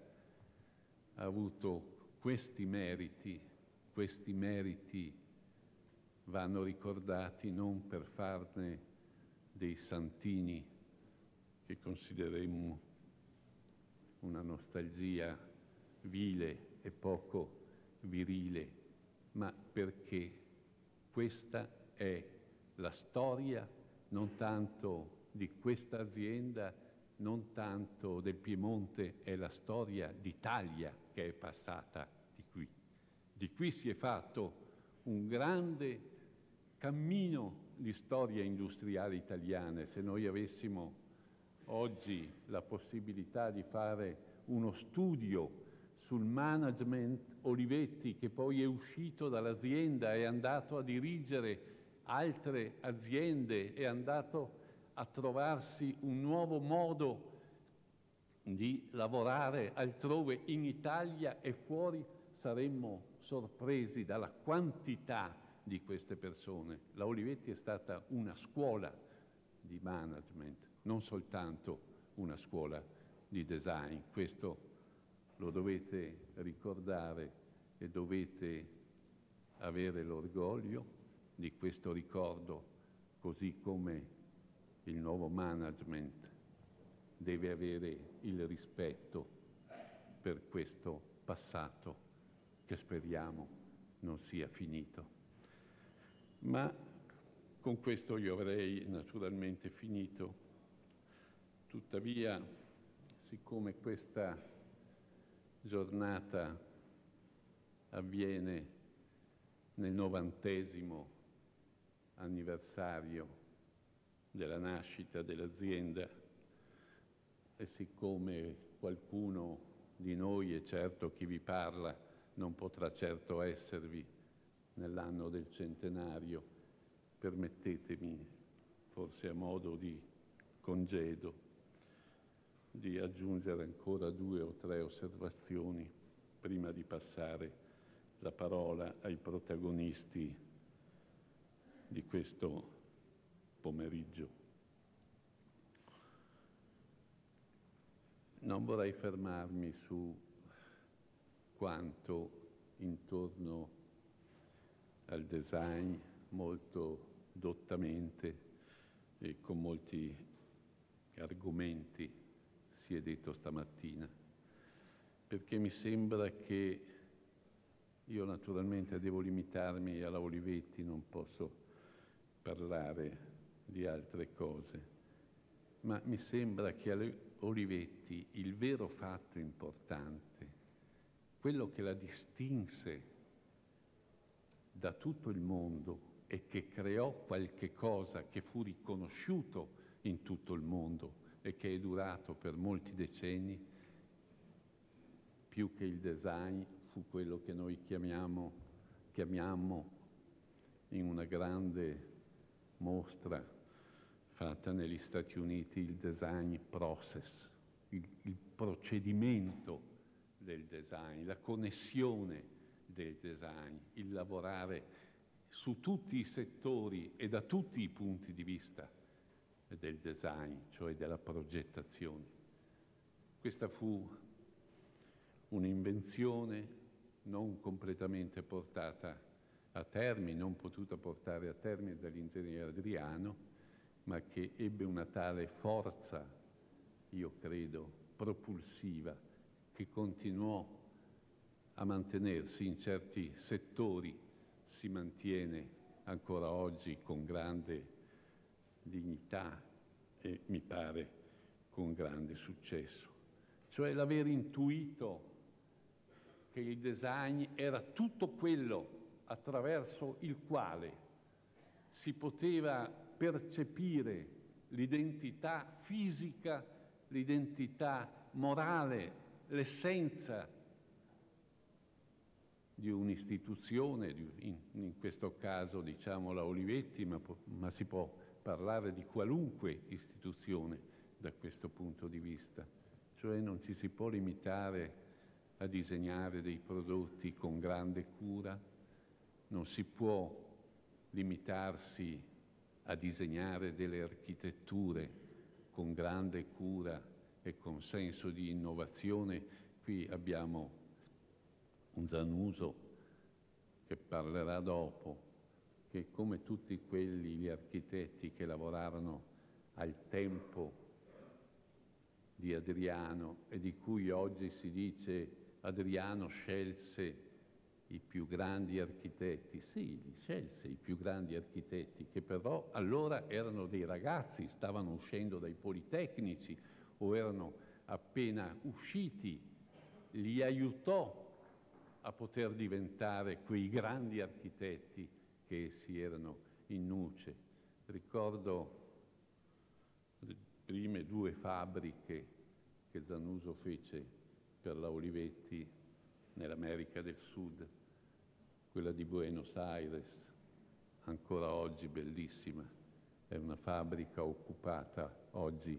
ha avuto questi meriti vanno ricordati non per farne dei santini che consideremmo una nostalgia vile e poco virile, ma perché questa è la storia non tanto di questa azienda, non tanto del Piemonte, è la storia d'Italia che è passata di qui. Di qui si è fatto un grande cammino di storia industriale italiana. Se noi avessimo oggi la possibilità di fare uno studio sul management Olivetti, che poi è uscito dall'azienda, è andato a dirigere altre aziende, è andato a trovarsi un nuovo modo di lavorare altrove in Italia e fuori, saremmo sorpresi dalla quantità di queste persone. La Olivetti è stata una scuola di management, non soltanto una scuola di design. Questo lo dovete ricordare e dovete avere l'orgoglio di questo ricordo, così come il nuovo management deve avere il rispetto per questo passato che speriamo non sia finito. Ma con questo io avrei naturalmente finito. Tuttavia, siccome questa giornata avviene nel 90° anniversario della nascita dell'azienda, e siccome qualcuno di noi, e certo chi vi parla, non potrà certo esservi nell'anno del centenario, permettetemi, forse a modo di congedo, di aggiungere ancora 2 o 3 osservazioni prima di passare la parola ai protagonisti di questo pomeriggio. Non vorrei fermarmi su quanto intorno al design molto dottamente e con molti argomenti si è detto stamattina, perché mi sembra che io naturalmente devo limitarmi alla Olivetti, non posso parlare di altre cose, ma mi sembra che alle Olivetti il vero fatto importante, quello che la distinse da tutto il mondo e che creò qualche cosa che fu riconosciuto in tutto il mondo e che è durato per molti decenni, più che il design fu quello che noi chiamiamo in una grande mostra fatta negli Stati Uniti il design process, il procedimento del design, la connessione del design, il lavorare su tutti i settori e da tutti i punti di vista del design, cioè della progettazione. Questa fu un'invenzione non completamente portata a termine, non potuta portare a termine dall'ingegnere Adriano, ma che ebbe una tale forza, io credo, propulsiva, che continuò a mantenersi in certi settori, si mantiene ancora oggi con grande dignità e mi pare con grande successo. Cioè l'aver intuito che il design era tutto quello attraverso il quale si poteva percepire l'identità fisica, l'identità morale, l'essenza di un'istituzione, in questo caso diciamo la Olivetti, ma si può parlare di qualunque istituzione da questo punto di vista. Cioè non ci si può limitare a disegnare dei prodotti con grande cura, non si può limitarsi a disegnare delle architetture con grande cura e con senso di innovazione. Qui abbiamo un Zanuso, che parlerà dopo, che come tutti quelli, gli architetti che lavorarono al tempo di Adriano e di cui oggi si dice Adriano scelse i più grandi architetti. Sì, scelse i più grandi architetti, che però allora erano dei ragazzi, stavano uscendo dai Politecnici o erano appena usciti, li aiutò a poter diventare quei grandi architetti che si erano in nuce. Ricordo le prime due fabbriche che Zanuso fece per la Olivetti nell'America del Sud, quella di Buenos Aires, ancora oggi bellissima, è una fabbrica occupata oggi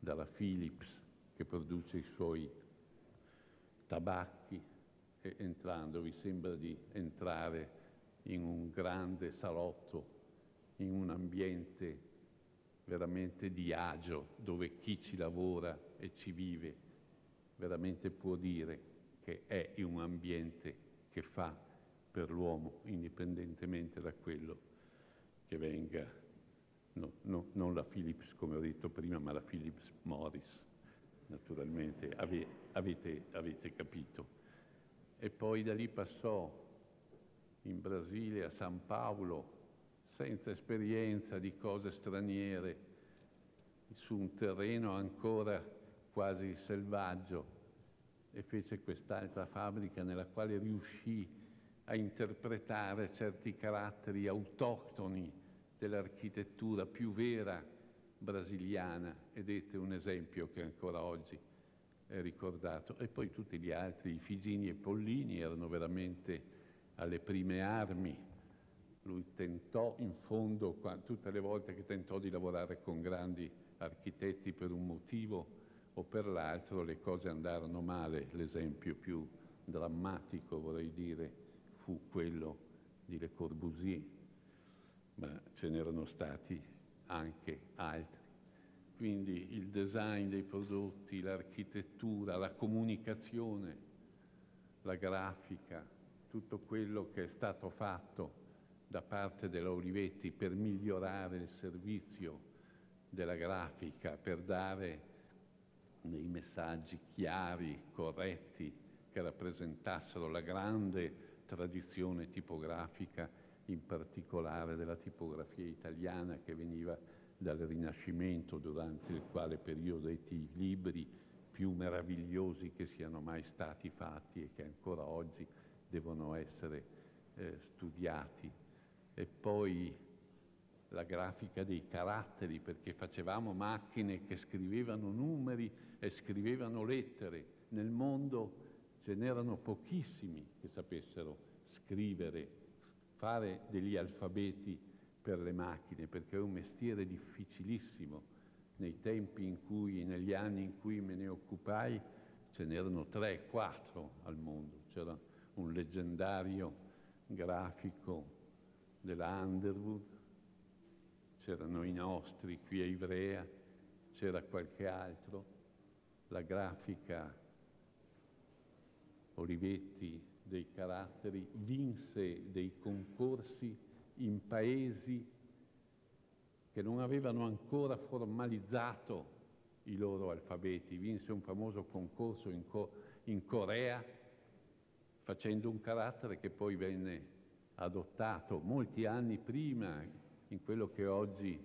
dalla Philips, che produce i suoi tabacchi, e entrando vi sembra di entrare in un grande salotto, in un ambiente veramente di agio, dove chi ci lavora e ci vive veramente può dire che è un ambiente che fa per l'uomo, indipendentemente da quello che venga, non la Philips come ho detto prima, ma la Philips Morris, naturalmente, avete capito. E poi da lì passò in Brasile, a San Paolo, senza esperienza di cose straniere, su un terreno ancora quasi selvaggio, e fece quest'altra fabbrica nella quale riuscì a interpretare certi caratteri autoctoni dell'architettura più vera brasiliana, ed è un esempio che ancora oggi è ricordato. E poi tutti gli altri, i Figini e Pollini, erano veramente alle prime armi. Lui tentò in fondo, tutte le volte che tentò di lavorare con grandi architetti per un motivo o per l'altro, le cose andarono male. L'esempio più drammatico, vorrei dire, fu quello di Le Corbusier, ma ce n'erano stati anche altri. Quindi il design dei prodotti, l'architettura, la comunicazione, la grafica, tutto quello che è stato fatto da parte della Olivetti per migliorare il servizio della grafica, per dare dei messaggi chiari, corretti, che rappresentassero la grande tradizione tipografica, in particolare della tipografia italiana, che veniva dal Rinascimento, durante il quale periodo è i libri più meravigliosi che siano mai stati fatti e che ancora oggi devono essere studiati. E poi la grafica dei caratteri, perché facevamo macchine che scrivevano numeri e scrivevano lettere. Nel mondo ce n'erano pochissimi che sapessero scrivere, fare degli alfabeti per le macchine, perché è un mestiere difficilissimo. Nei tempi in cui, negli anni in cui me ne occupai, ce n'erano 3, 4 al mondo. C'era un leggendario grafico della Underwood, c'erano i nostri qui a Ivrea, c'era qualche altro. La grafica Olivetti dei caratteri vinse dei concorsi in paesi che non avevano ancora formalizzato i loro alfabeti. Vinse un famoso concorso in Corea, facendo un carattere che poi venne adottato molti anni prima in quello che oggi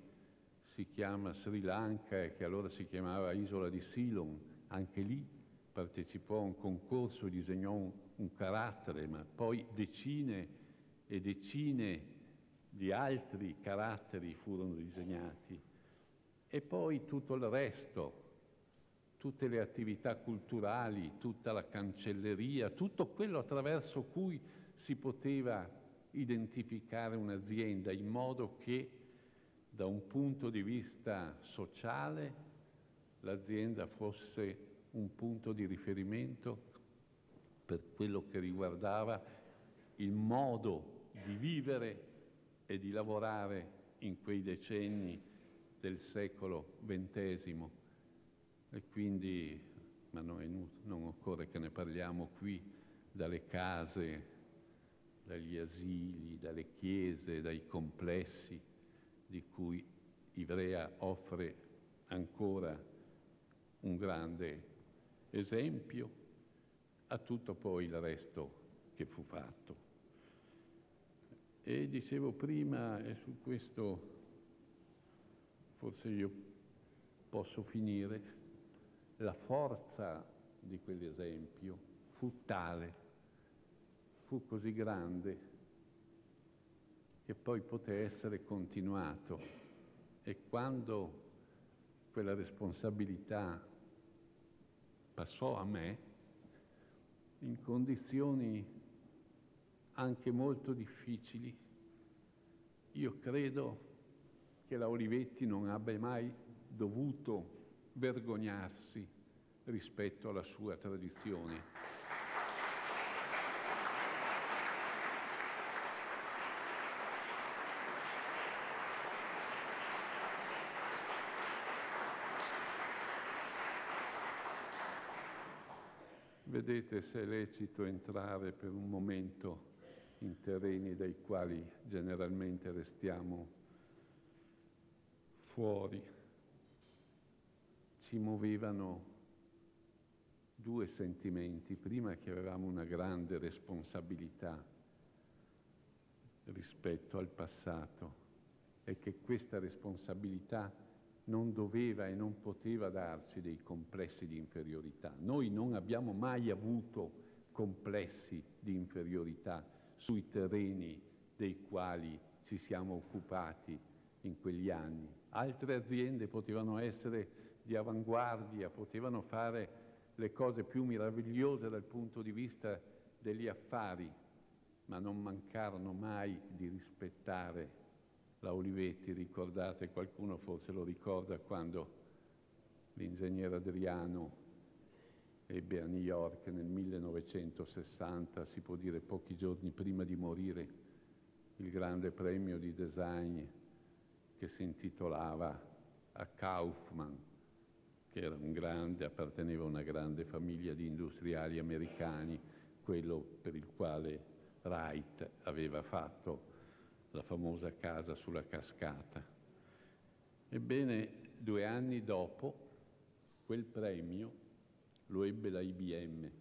si chiama Sri Lanka e che allora si chiamava Isola di Ceylon. Anche lì partecipò a un concorso, disegnò un carattere, ma poi decine e decine di altri caratteri furono disegnati. E poi tutto il resto, tutte le attività culturali, tutta la cancelleria, tutto quello attraverso cui si poteva identificare un'azienda, in modo che da un punto di vista sociale l'azienda fosse un punto di riferimento per quello che riguardava il modo di vivere e di lavorare in quei decenni del secolo XX. E quindi, ma non occorre che ne parliamo qui, dalle case, dagli asili, dalle chiese, dai complessi di cui Ivrea offre ancora un grande esempio, a tutto poi il resto che fu fatto. E dicevo prima, e su questo forse io posso finire, la forza di quell'esempio fu tale, fu così grande, che poi poté essere continuato. E quando quella responsabilità passò a me, in condizioni anche molto difficili, io credo che la Olivetti non abbia mai dovuto vergognarsi rispetto alla sua tradizione. Vedete se è lecito entrare per un momento in terreni dai quali generalmente restiamo fuori. Ci muovevano due sentimenti. Prima, che avevamo una grande responsabilità rispetto al passato e che questa responsabilità non doveva e non poteva darci dei complessi di inferiorità. Noi non abbiamo mai avuto complessi di inferiorità sui terreni dei quali ci siamo occupati in quegli anni. Altre aziende potevano essere di avanguardia, potevano fare le cose più meravigliose dal punto di vista degli affari, ma non mancarono mai di rispettare la Olivetti. Ricordate, qualcuno forse lo ricorda, quando l'ingegnere Adriano ebbe a New York nel 1960, si può dire pochi giorni prima di morire, il grande premio di design che si intitolava a Kaufman, che era un grande, apparteneva a una grande famiglia di industriali americani, quello per il quale Wright aveva fatto la famosa casa sulla cascata. Ebbene, 2 anni dopo, quel premio lo ebbe la IBM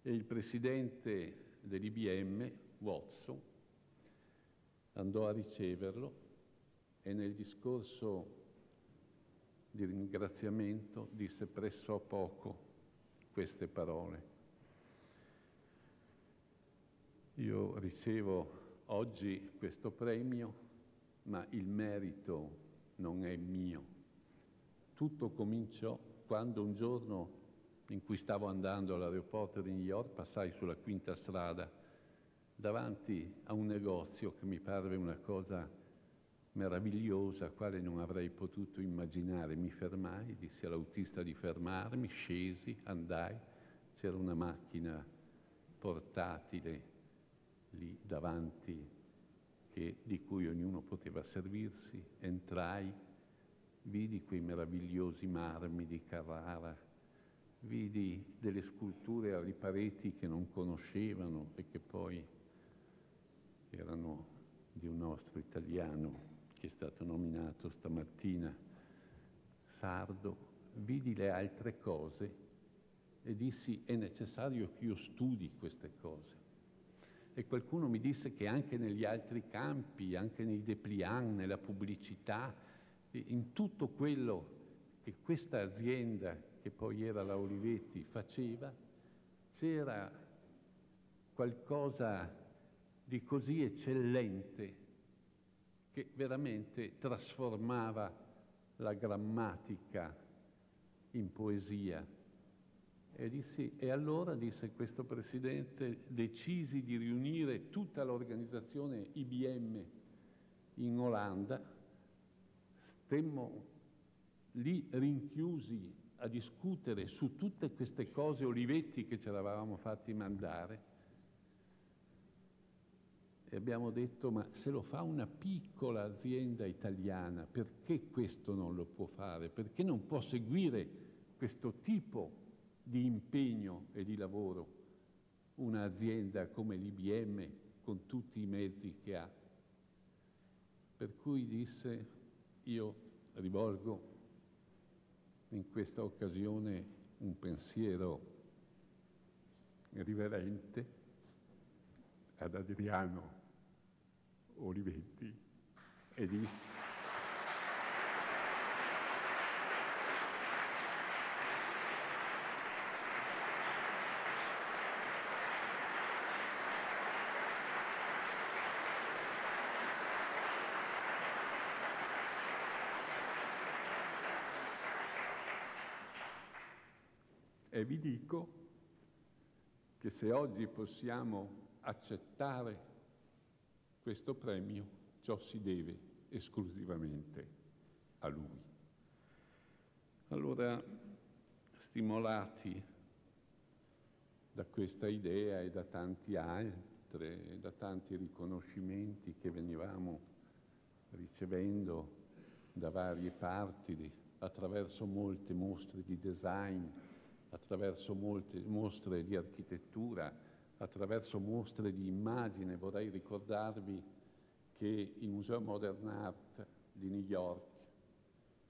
e il presidente dell'IBM, Watson, andò a riceverlo e nel discorso di ringraziamento disse presso poco queste parole: io ricevo oggi questo premio, ma il merito non è mio. Tutto cominciò quando un giorno in cui stavo andando all'aeroporto di New York passai sulla Quinta Strada davanti a un negozio che mi parve una cosa meravigliosa, quale non avrei potuto immaginare. Mi fermai, dissi all'autista di fermarmi, scesi, andai, c'era una macchina portatile lì davanti di cui ognuno poteva servirsi, entrai, vidi quei meravigliosi marmi di Carrara, vidi delle sculture alle pareti che non conoscevano e che poi erano di un nostro italiano che è stato nominato stamattina, Sardo. Vidi le altre cose e dissi: è necessario che io studi queste cose. E qualcuno mi disse che anche negli altri campi, anche nei dépliant, nella pubblicità, in tutto quello che questa azienda, che poi era la Olivetti, faceva, c'era qualcosa di così eccellente che veramente trasformava la grammatica in poesia. E allora disse questo presidente, decisi di riunire tutta l'organizzazione IBM in Olanda. Stemmo lì rinchiusi a discutere su tutte queste cose Olivetti che ce l'avevamo fatti mandare. e abbiamo detto, ma se lo fa una piccola azienda italiana, perché questo non lo può fare? Perché non può seguire questo tipo di impegno e di lavoro un'azienda come l'IBM con tutti i mezzi che ha? Per cui disse, io rivolgo in questa occasione un pensiero riverente ad Adriano Olivetti e disse: e vi dico che se oggi possiamo accettare questo premio, ciò si deve esclusivamente a lui. Allora, stimolati da questa idea e da tanti altri, da tanti riconoscimenti che venivamo ricevendo da varie parti, attraverso molte mostre di design, attraverso molte mostre di architettura, attraverso mostre di immagine. Vorrei ricordarvi che il Museo Modern Art di New York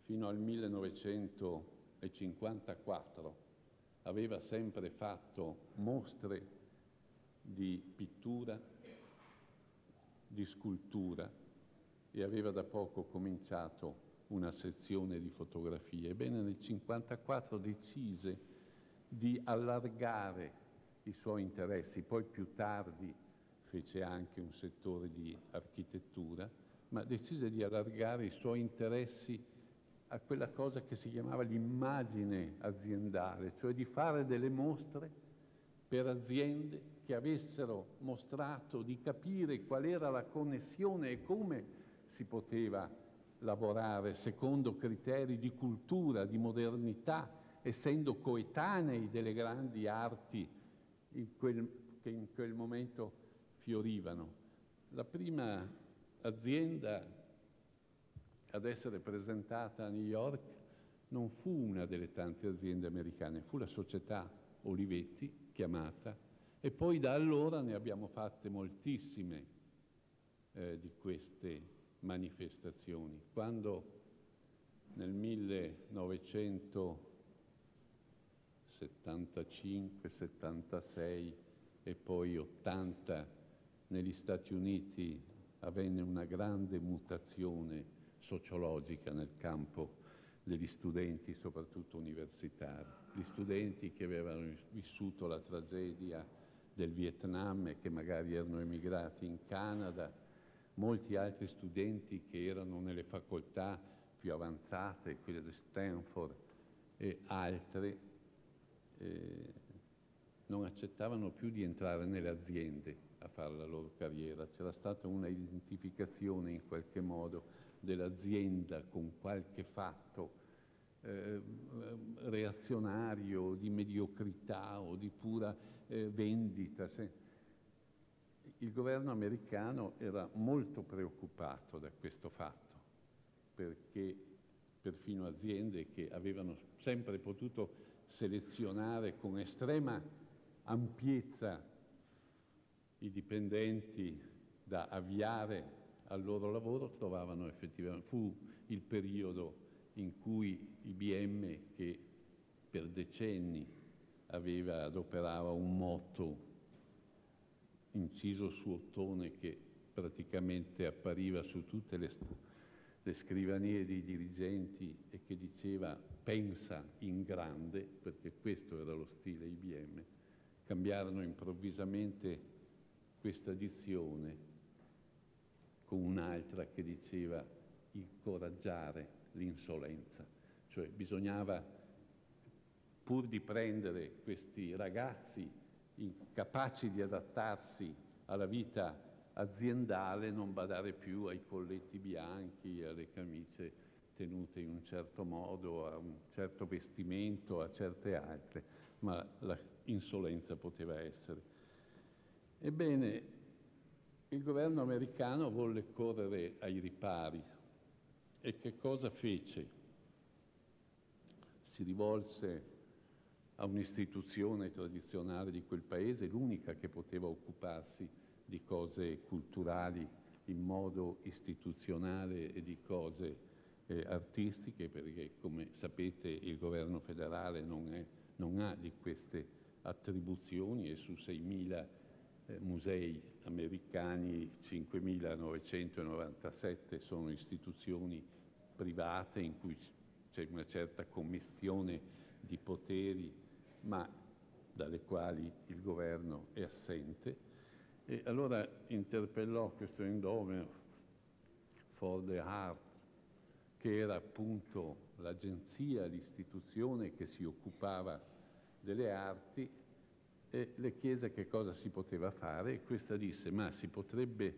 fino al 1954 aveva sempre fatto mostre di pittura, di scultura, e aveva da poco cominciato una sezione di fotografie. Ebbene, nel 1954 decise di allargare i suoi interessi, poi più tardi fece anche un settore di architettura, ma decise di allargare i suoi interessi a quella cosa che si chiamava l'immagine aziendale, cioè di fare delle mostre per aziende che avessero mostrato di capire qual era la connessione e come si poteva lavorare secondo criteri di cultura, di modernità, essendo coetanei delle grandi arti che in quel momento fiorivano. La prima azienda ad essere presentata a New York non fu una delle tante aziende americane, fu la società Olivetti, chiamata, e poi da allora ne abbiamo fatte moltissime di queste manifestazioni. Quando nel 1975, 76 e poi 80 negli Stati Uniti avvenne una grande mutazione sociologica nel campo degli studenti, soprattutto universitari. Gli studenti che avevano vissuto la tragedia del Vietnam e che magari erano emigrati in Canada, molti altri studenti che erano nelle facoltà più avanzate, quelle di Stanford e altre, non accettavano più di entrare nelle aziende a fare la loro carriera. C'era stata una identificazione in qualche modo dell'azienda con qualche fatto reazionario, di mediocrità o di pura vendita. Il governo americano era molto preoccupato da questo fatto, perché perfino aziende che avevano sempre potuto selezionare con estrema ampiezza i dipendenti da avviare al loro lavoro trovavano effettivamente. Fu il periodo in cui IBM, che per decenni adoperava un motto inciso su ottone che praticamente appariva su tutte le scrivanie dei dirigenti e che diceva pensa in grande, perché questo era lo stile IBM, cambiarono improvvisamente questa dizione con un'altra che diceva incoraggiare l'insolenza, cioè bisognava, pur di prendere questi ragazzi incapaci di adattarsi alla vita aziendale, non badare più ai colletti bianchi, alle camicie tenute in un certo modo, a un certo vestimento, a certe altre, ma l'insolenza poteva essere. Ebbene, Il governo americano volle correre ai ripari e che cosa fece? Si rivolse a un'istituzione tradizionale di quel paese, l'unica che poteva occuparsi di cose culturali in modo istituzionale e di cose artistiche, perché come sapete il governo federale non ha di queste attribuzioni e su 6.000 musei americani 5.997 sono istituzioni private in cui c'è una certa commistione di poteri, ma dalle quali il governo è assente. E allora interpellò questo endowment for the art, che era appunto l'agenzia, l'istituzione che si occupava delle arti, e le chiese che cosa si poteva fare e questa disse: ma si potrebbe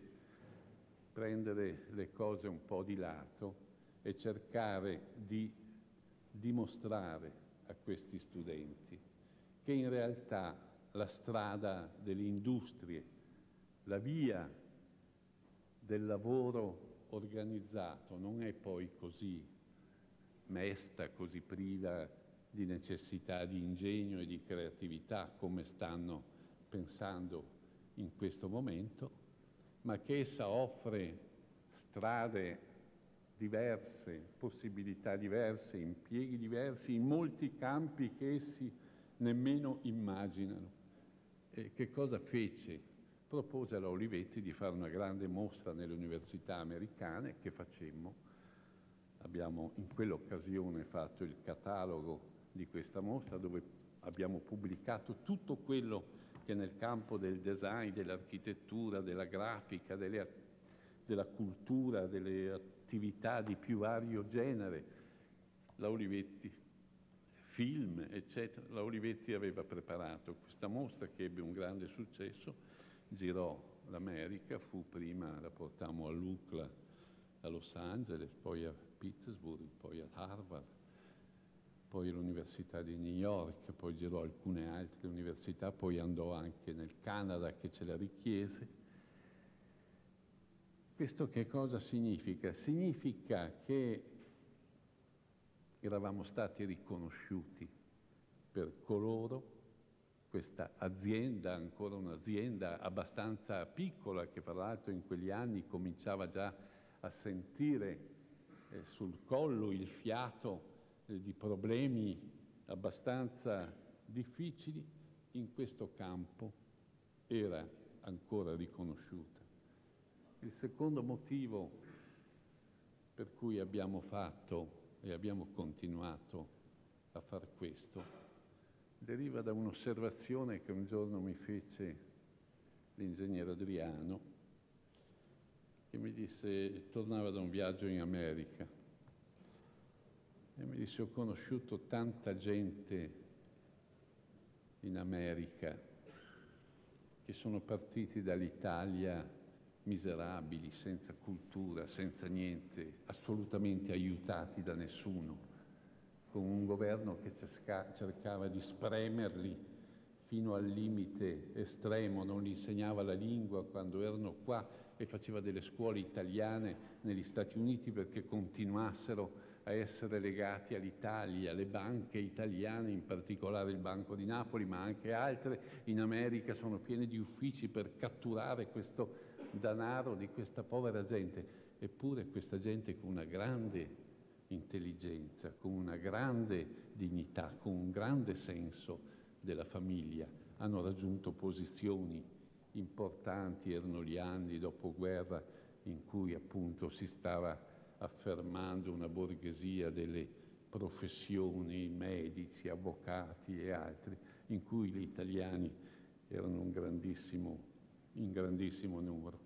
prendere le cose un po' di lato e cercare di dimostrare a questi studenti che in realtà la strada delle industrie, la via del lavoro organizzato non è poi così mesta, così priva di necessità di ingegno e di creatività come stanno pensando in questo momento, ma che essa offre strade diverse, possibilità diverse, impieghi diversi in molti campi che essi nemmeno immaginano. E che cosa fece? Propose alla Olivetti di fare una grande mostra nelle università americane che facemmo. Abbiamo in quell'occasione fatto il catalogo di questa mostra dove abbiamo pubblicato tutto quello che nel campo del design, dell'architettura, della grafica, della cultura, delle attività di più vario genere, la Olivetti, film, eccetera. La Olivetti aveva preparato questa mostra che ebbe un grande successo, girò l'America, la portammo all'UCLA, a Los Angeles, poi a Pittsburgh, poi ad Harvard, poi all'Università di New York, poi girò alcune altre università, poi andò anche nel Canada che ce la richiese. Questo che cosa significa? Significa che eravamo stati riconosciuti per coloro, questa azienda, ancora un'azienda abbastanza piccola che tra l'altro in quegli anni cominciava già a sentire sul collo il fiato di problemi abbastanza difficili, in questo campo era ancora riconosciuta. Il secondo motivo per cui abbiamo fatto e abbiamo continuato a far questo deriva da un'osservazione che un giorno mi fece l'ingegnere Adriano, che mi disse, tornava da un viaggio in America, e mi disse: ho conosciuto tanta gente in America che sono partiti dall'Italia miserabili, senza cultura, senza niente, assolutamente aiutati da nessuno, con un governo che cercava di spremerli fino al limite estremo, non gli insegnava la lingua quando erano qua e faceva delle scuole italiane negli Stati Uniti perché continuassero a essere legati all'Italia, le banche italiane, in particolare il Banco di Napoli, ma anche altre, in America sono piene di uffici per catturare questo danaro di questa povera gente. Eppure questa gente con una grande intelligenza, con una grande dignità, con un grande senso della famiglia hanno raggiunto posizioni importanti. Erano gli anni dopoguerra in cui appunto si stava affermando una borghesia delle professioni, medici, avvocati e altri, in cui gli italiani erano in grandissimo numero.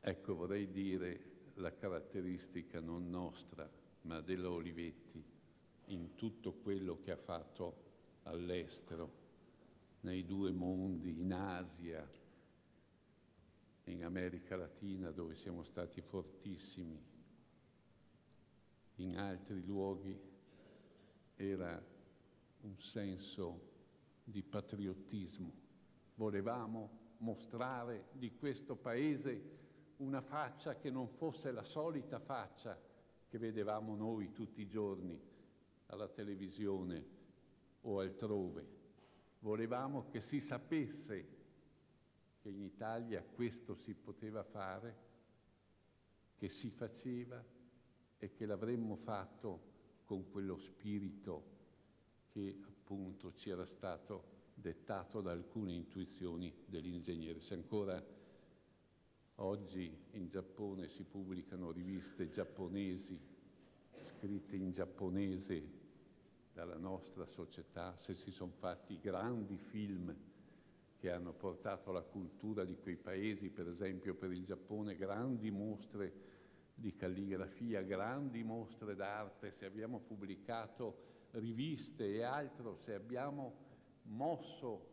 Ecco, vorrei dire la caratteristica non nostra, ma della Olivetti in tutto quello che ha fatto all'estero, nei due mondi, in Asia, in America Latina, dove siamo stati fortissimi, in altri luoghi. Era un senso di patriottismo Volevamo mostrare di questo Paese una faccia che non fosse la solita faccia che vedevamo noi tutti i giorni alla televisione o altrove. Volevamo che si sapesse che in Italia questo si poteva fare, che si faceva e che l'avremmo fatto con quello spirito che appunto ci era stato dettato da alcune intuizioni dell'ingegnere. Se ancora oggi in Giappone si pubblicano riviste giapponesi scritte in giapponese dalla nostra società, se si sono fatti grandi film che hanno portato la cultura di quei paesi, per esempio per il Giappone grandi mostre di calligrafia, grandi mostre d'arte, se abbiamo pubblicato riviste e altro, se abbiamo mosso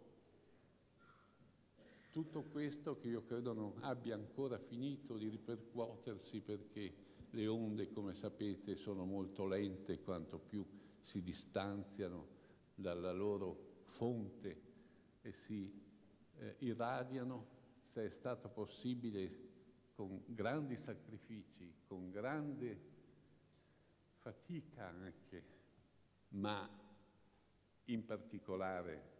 tutto questo, che io credo non abbia ancora finito di ripercuotersi, perché le onde, come sapete, sono molto lente quanto più si distanziano dalla loro fonte e si irradiano. Se è stato possibile, con grandi sacrifici, con grande fatica anche, ma in particolare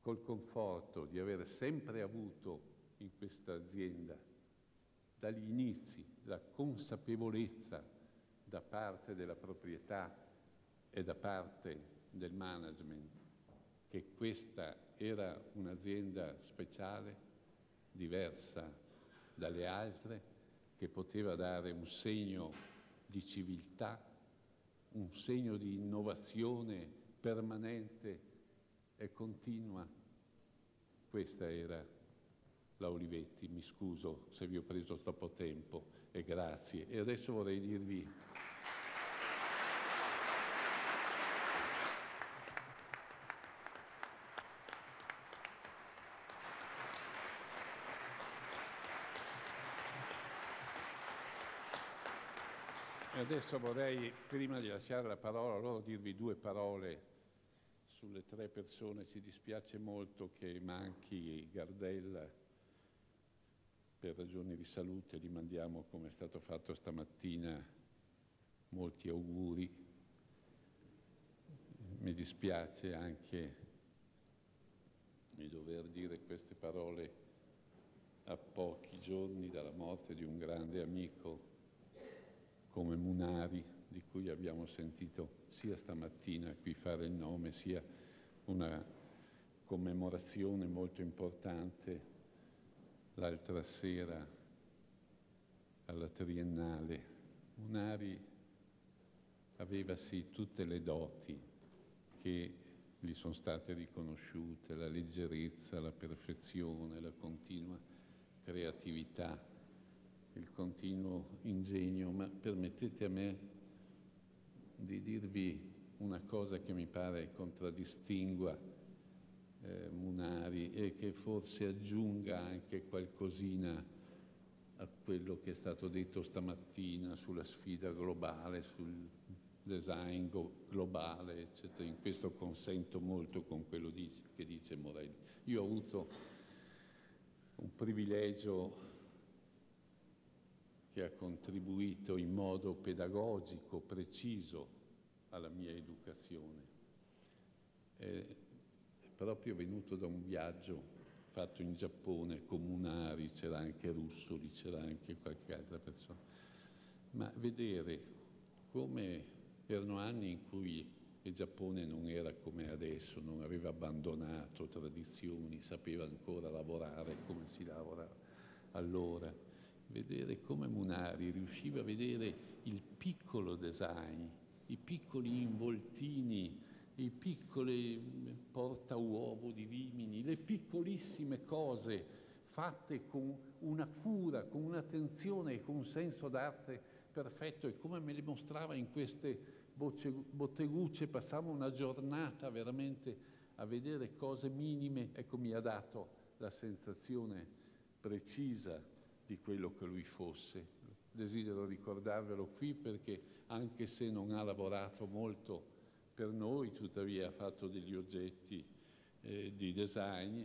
col conforto di aver sempre avuto in questa azienda dagli inizi la consapevolezza da parte della proprietà e da parte del management che questa era un'azienda speciale, diversa dalle altre, che poteva dare un segno di civiltà, un segno di innovazione permanente e continua. Questa era la Olivetti. Mi scuso se vi ho preso troppo tempo e grazie. E adesso vorrei dirvi adesso vorrei, prima di lasciare la parola a loro, dirvi due parole sulle tre persone. Ci dispiace molto che manchi Gardella, per ragioni di salute gli mandiamo, come è stato fatto stamattina, molti auguri. Mi dispiace anche di dover dire queste parole a pochi giorni dalla morte di un grande amico come Munari, di cui abbiamo sentito sia stamattina qui fare il nome, sia una commemorazione molto importante l'altra sera alla Triennale. Munari aveva sì tutte le doti che gli sono state riconosciute, la leggerezza, la perfezione, la continua creatività, il continuo ingegno, ma permettete a me di dirvi una cosa che mi pare contraddistingua Munari e che forse aggiunga anche qualcosina a quello che è stato detto stamattina sulla sfida globale, sul design globale, eccetera. In questo consento molto con quello che dice Morello. Io ho avuto un privilegio che ha contribuito in modo pedagogico, preciso, alla mia educazione. È proprio venuto da un viaggio fatto in Giappone con Munari, c'era anche Russoli, c'era anche qualche altra persona. Ma vedere come erano anni in cui il Giappone non era come adesso, non aveva abbandonato tradizioni, sapeva ancora lavorare come si lavorava allora. Vedere come Munari riusciva a vedere il piccolo design, i piccoli involtini, i piccoli portauovo di Rimini, le piccolissime cose fatte con una cura, con un'attenzione e con un senso d'arte perfetto, e come me le mostrava in queste bottegucce. Passavo una giornata veramente a vedere cose minime. Ecco, mi ha dato la sensazione precisa di quello che lui fosse. Desidero ricordarvelo qui perché, anche se non ha lavorato molto per noi, tuttavia ha fatto degli oggetti di design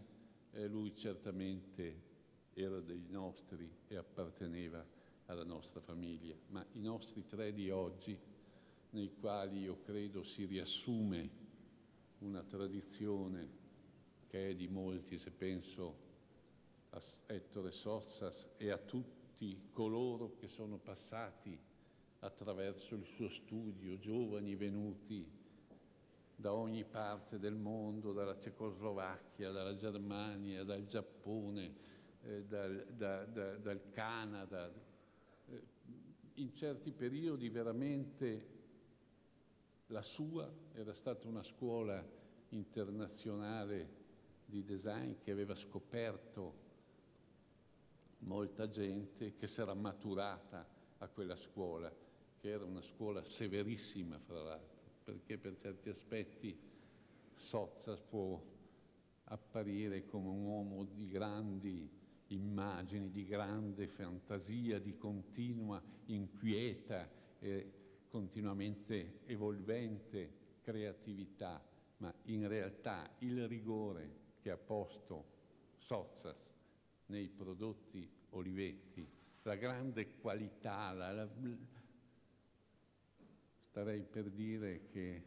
Lui certamente era dei nostri e apparteneva alla nostra famiglia, ma i nostri tre di oggi, nei quali io credo si riassume una tradizione che è di molti, se penso a Ettore Sottsass e a tutti coloro che sono passati attraverso il suo studio, giovani venuti da ogni parte del mondo, dalla Cecoslovacchia, dalla Germania, dal Giappone, dal Canada, in certi periodi veramente la sua era stata una scuola internazionale di design che aveva scoperto molta gente che si era maturata a quella scuola, che era una scuola severissima fra l'altro, perché per certi aspetti Sottsass può apparire come un uomo di grandi immagini, di grande fantasia, di continua, inquieta e continuamente evolvente creatività, ma in realtà il rigore che ha posto Sottsass nei prodotti Olivetti, la grande qualità, starei per dire che,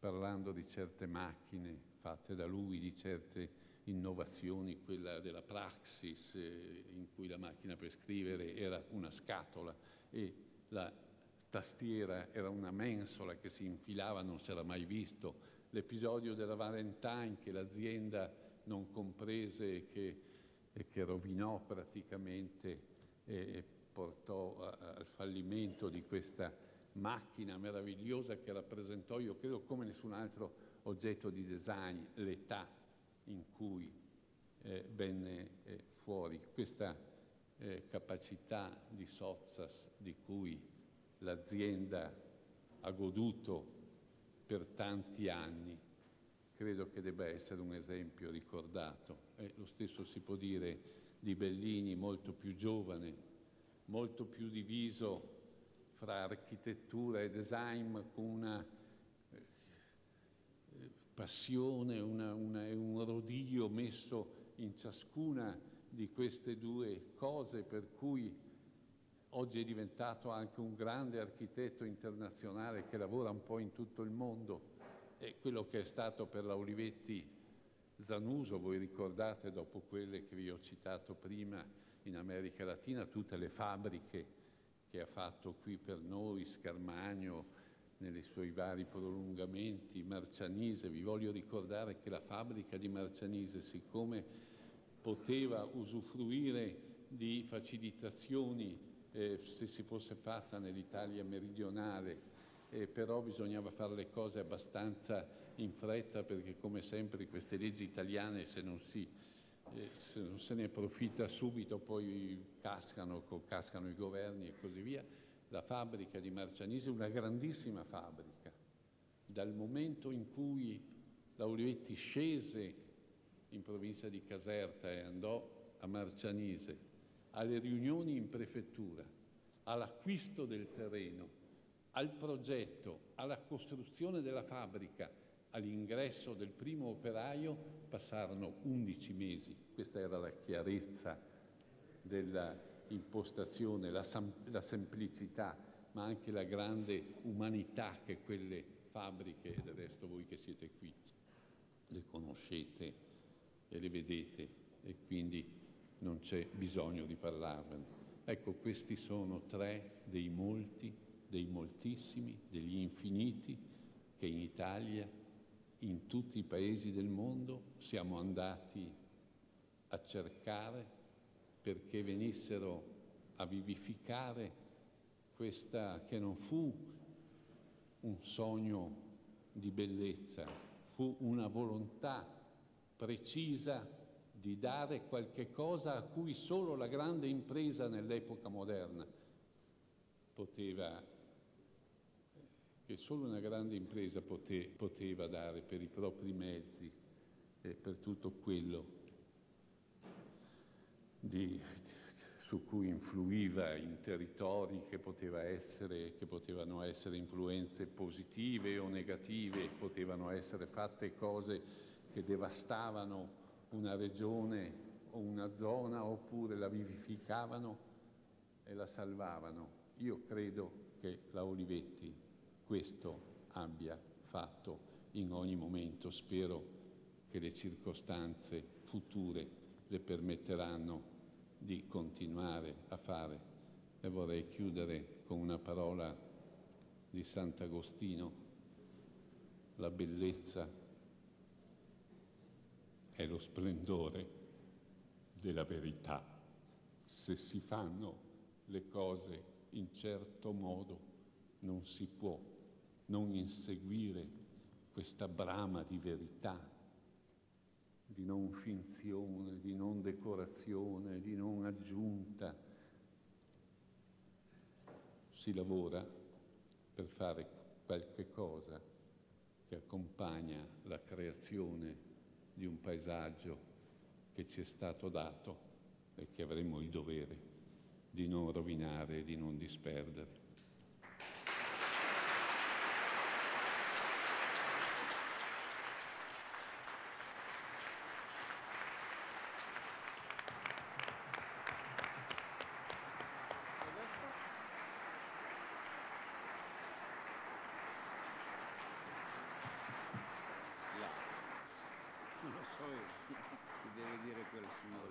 parlando di certe macchine fatte da lui, di certe innovazioni, quella della Praxis, in cui la macchina per scrivere era una scatola e la tastiera era una mensola che si infilava, non si era mai visto, l'episodio della Valentine che l'azienda non comprese che rovinò praticamente e portò al fallimento di questa macchina meravigliosa che rappresentò, io credo, come nessun altro oggetto di design, l'età in cui venne fuori questa capacità di Sottsass di cui l'azienda ha goduto per tanti anni. Credo che debba essere un esempio ricordato. Lo stesso si può dire di Bellini, molto più giovane, molto più diviso fra architettura e design, con una passione, un rodio messo in ciascuna di queste due cose, per cui oggi è diventato anche un grande architetto internazionale che lavora un po' in tutto il mondo. E quello che è stato per la Olivetti Zanuso, voi ricordate, dopo quelle che vi ho citato prima in America Latina, tutte le fabbriche che ha fatto qui per noi, Scarmagno nei suoi vari prolungamenti, Marcianise. Vi voglio ricordare che la fabbrica di Marcianise, siccome poteva usufruire di facilitazioni se si fosse fatta nell'Italia meridionale, però bisognava fare le cose abbastanza in fretta, perché come sempre queste leggi italiane, se non se ne approfitta subito, poi cascano i governi e così via. La fabbrica di Marcianise è una grandissima fabbrica. Dal momento in cui la Olivetti scese in provincia di Caserta e andò a Marcianise, alle riunioni in prefettura, all'acquisto del terreno, al progetto, alla costruzione della fabbrica, all'ingresso del primo operaio, passarono 11 mesi. Questa era la chiarezza dell'impostazione, la semplicità, ma anche la grande umanità che quelle fabbriche, del resto voi che siete qui, le conoscete e le vedete, e quindi non c'è bisogno di parlarvene. Ecco, questi sono tre dei molti, dei moltissimi, degli infiniti che in Italia, in tutti i paesi del mondo, siamo andati a cercare perché venissero a vivificare questa che non fu un sogno di bellezza, fu una volontà precisa di dare qualche cosa a cui solo la grande impresa nell'epoca moderna poteva, che solo una grande impresa poteva dare per i propri mezzi e per tutto quello su cui influiva in territori che potevano essere influenze positive o negative, potevano essere fatte cose che devastavano una regione o una zona, oppure la vivificavano e la salvavano. Io credo che la Olivetti questo abbia fatto in ogni momento. Spero che le circostanze future le permetteranno di continuare a fare. E vorrei chiudere con una parola di Sant'Agostino: la bellezza è lo splendore della verità. Se si fanno le cose in certo modo non si può non inseguire questa brama di verità, di non finzione, di non decorazione, di non aggiunta. Si lavora per fare qualche cosa che accompagna la creazione di un paesaggio che ci è stato dato e che avremo il dovere di non rovinare e di non disperdere. Deve dire quel signore.